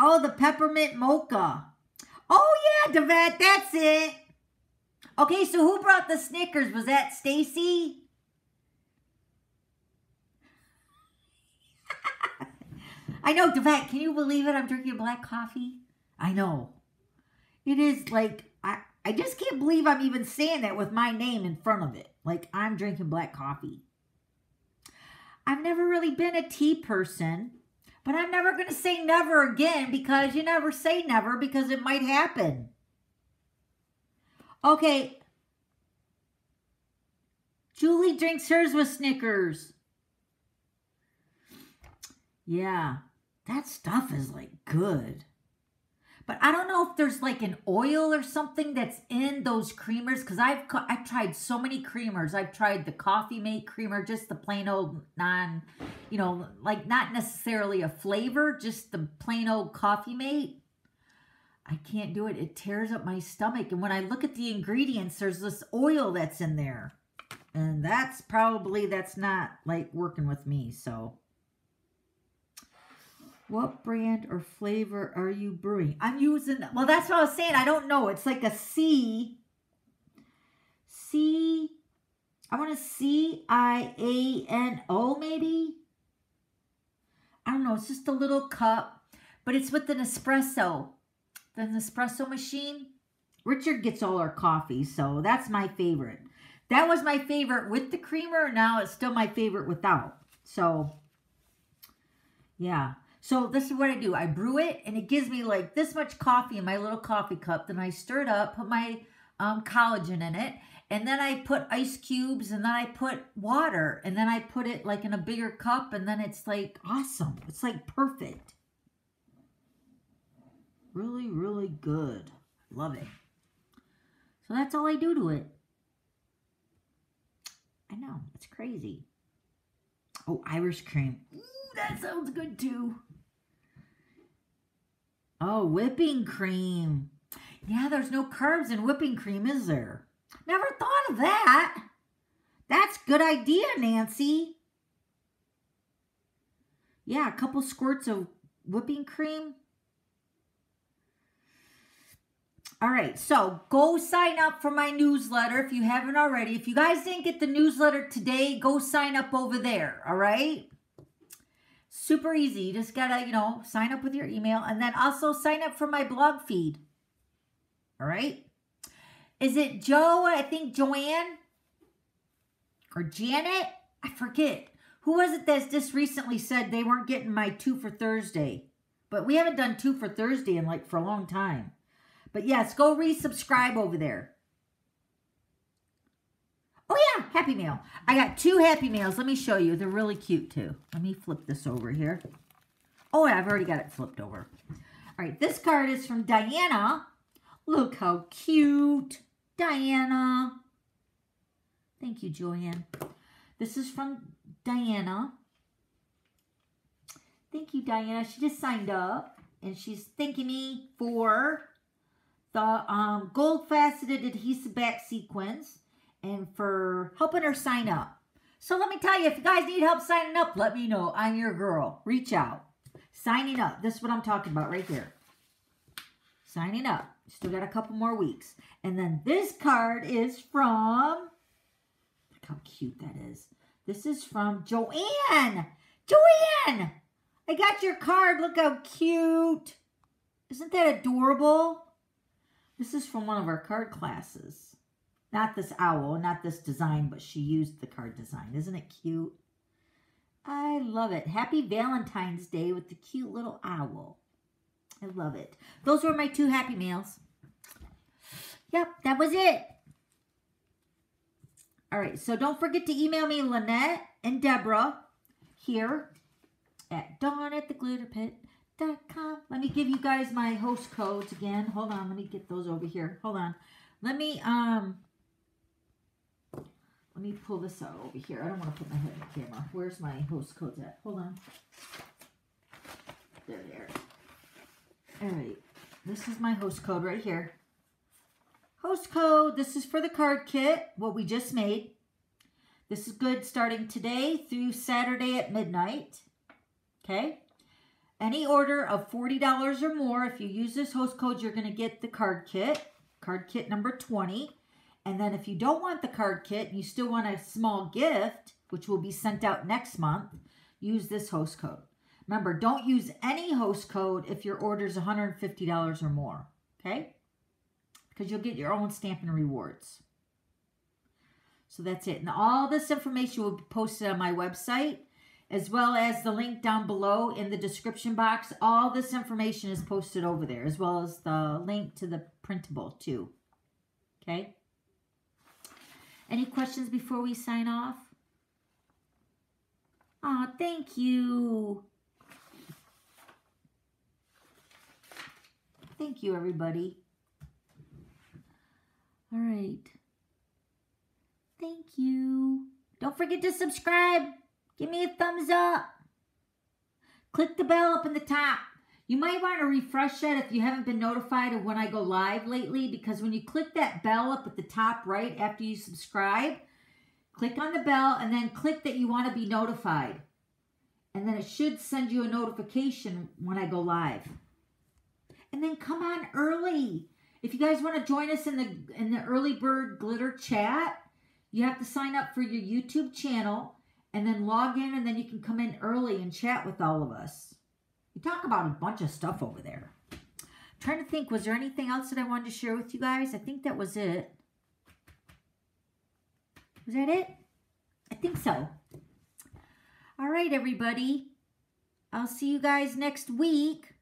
Oh, the peppermint mocha. Oh, yeah, DeVette, that's it. Okay, so who brought the Snickers? Was that Stacy? I know, DeVette, can you believe it? I'm drinking black coffee. I know. It is like, I, I just can't believe I'm even saying that with my name in front of it. Like, I'm drinking black coffee. I've never really been a tea person, but I'm never going to say never again because you never say never because it might happen. Okay, Julie drinks hers with Snickers. Yeah, that stuff is like good. But I don't know if there's like an oil or something that's in those creamers. Because I've, I've tried so many creamers. I've tried the Coffee Mate creamer, just the plain old non, you know, like not necessarily a flavor, just the plain old Coffee Mate. I can't do it. It tears up my stomach. And when I look at the ingredients, there's this oil that's in there. And that's probably, that's not like working with me, so. What brand or flavor are you brewing? I'm using, well, that's what I was saying. I don't know. It's like a C. C. I want to C I A N O maybe. I don't know. It's just a little cup, but it's with an espresso. The Nespresso machine. Richard gets all our coffee, so that's my favorite. That was my favorite with the creamer. Now it's still my favorite without. So, yeah. So this is what I do. I brew it, and it gives me like this much coffee in my little coffee cup. Then I stir it up, put my um, collagen in it, and then I put ice cubes, and then I put water, and then I put it like in a bigger cup, and then it's like awesome. It's like perfect. Really, really good. Love it. So that's all I do to it. I know. It's crazy. Oh, Irish cream. Ooh, that sounds good too. Oh, whipping cream. Yeah, there's no carbs in whipping cream, is there? Never thought of that. That's a good idea, Nancy. Yeah, a couple squirts of whipping cream. All right, so go sign up for my newsletter if you haven't already. If you guys didn't get the newsletter today, go sign up over there, all right? Super easy. You just got to, you know, sign up with your email. And then also sign up for my blog feed, all right? Is it Joe, I think Joanne, or Janet? I forget. Who was it that just recently said they weren't getting my two for Thursday? But we haven't done two for Thursday in, like, for a long time. But yes, go resubscribe over there. Oh yeah, Happy Meal. I got two Happy Meals. Let me show you. They're really cute too. Let me flip this over here. Oh, I've already got it flipped over. All right, this card is from Diana. Look how cute. Diana. Thank you, Joanne. This is from Diana. Thank you, Diana. She just signed up. And she's thanking me for the um, gold faceted adhesive back sequins and for helping her sign up. So let me tell you, if you guys need help signing up, let me know. I'm your girl. Reach out. Signing up. This is what I'm talking about right here. Signing up. Still got a couple more weeks. And then this card is from, look how cute that is. This is from Joanne. Joanne! I got your card. Look how cute. Isn't that adorable? This is from one of our card classes. Not this owl, not this design, but she used the card design. Isn't it cute? I love it. Happy Valentine's Day with the cute little owl. I love it. Those were my two Happy Meals. Yep, that was it. All right, so don't forget to email me Lynette and Deborah here at dawn at the glitter pit dot com. Let me give you guys my host codes again. Hold on, let me get those over here. Hold on. Let me um let me pull this out over here. I don't want to put my head in the camera. Where's my host codes at? Hold on. There they are. All right. This is my host code right here. Host code. This is for the card kit, what we just made. This is good starting today through Saturday at midnight. Okay? Any order of forty dollars or more, if you use this host code, you're going to get the card kit, card kit number twenty. And then if you don't want the card kit and you still want a small gift, which will be sent out next month, use this host code. Remember, don't use any host code if your order is one hundred fifty dollars or more, okay? Because you'll get your own Stampin' Rewards. So that's it. And all this information will be posted on my website, as well as the link down below in the description box. All this information is posted over there, as well as the link to the printable too, okay? Any questions before we sign off? Aw, oh, thank you. Thank you, everybody. All right. Thank you. Don't forget to subscribe. Give me a thumbs up. Click the bell up in the top. You might want to refresh that if you haven't been notified of when I go live lately, because when you click that bell up at the top right after you subscribe, click on the bell and then click that you want to be notified. And then it should send you a notification when I go live. And then come on early. If you guys want to join us in the in the early bird glitter chat, you have to sign up for your YouTube channel and then log in, and then you can come in early and chat with all of us. We talk about a bunch of stuff over there. I'm trying to think, was there anything else that I wanted to share with you guys? I think that was it. Was that it? I think so. All right, everybody. I'll see you guys next week.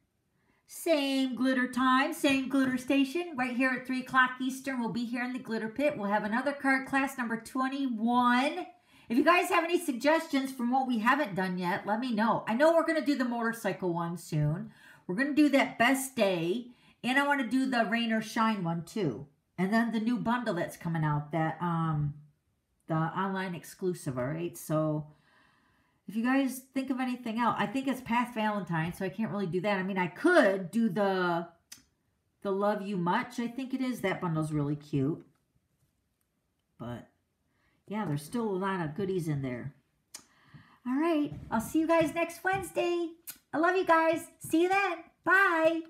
Same glitter time, same glitter station, right here at three o'clock Eastern. We'll be here in the Glitter Pit. We'll have another card class, number twenty-one. If you guys have any suggestions from what we haven't done yet, let me know. I know we're going to do the motorcycle one soon. We're going to do that best day, and I want to do the rain or shine one too. And then the new bundle that's coming out, that um, the online exclusive, all right? So if you guys think of anything else, I think it's past Valentine's, so I can't really do that. I mean, I could do the the Love You Much, I think it is. That bundle's really cute. But, yeah, there's still a lot of goodies in there. All right, I'll see you guys next Wednesday. I love you guys. See you then. Bye.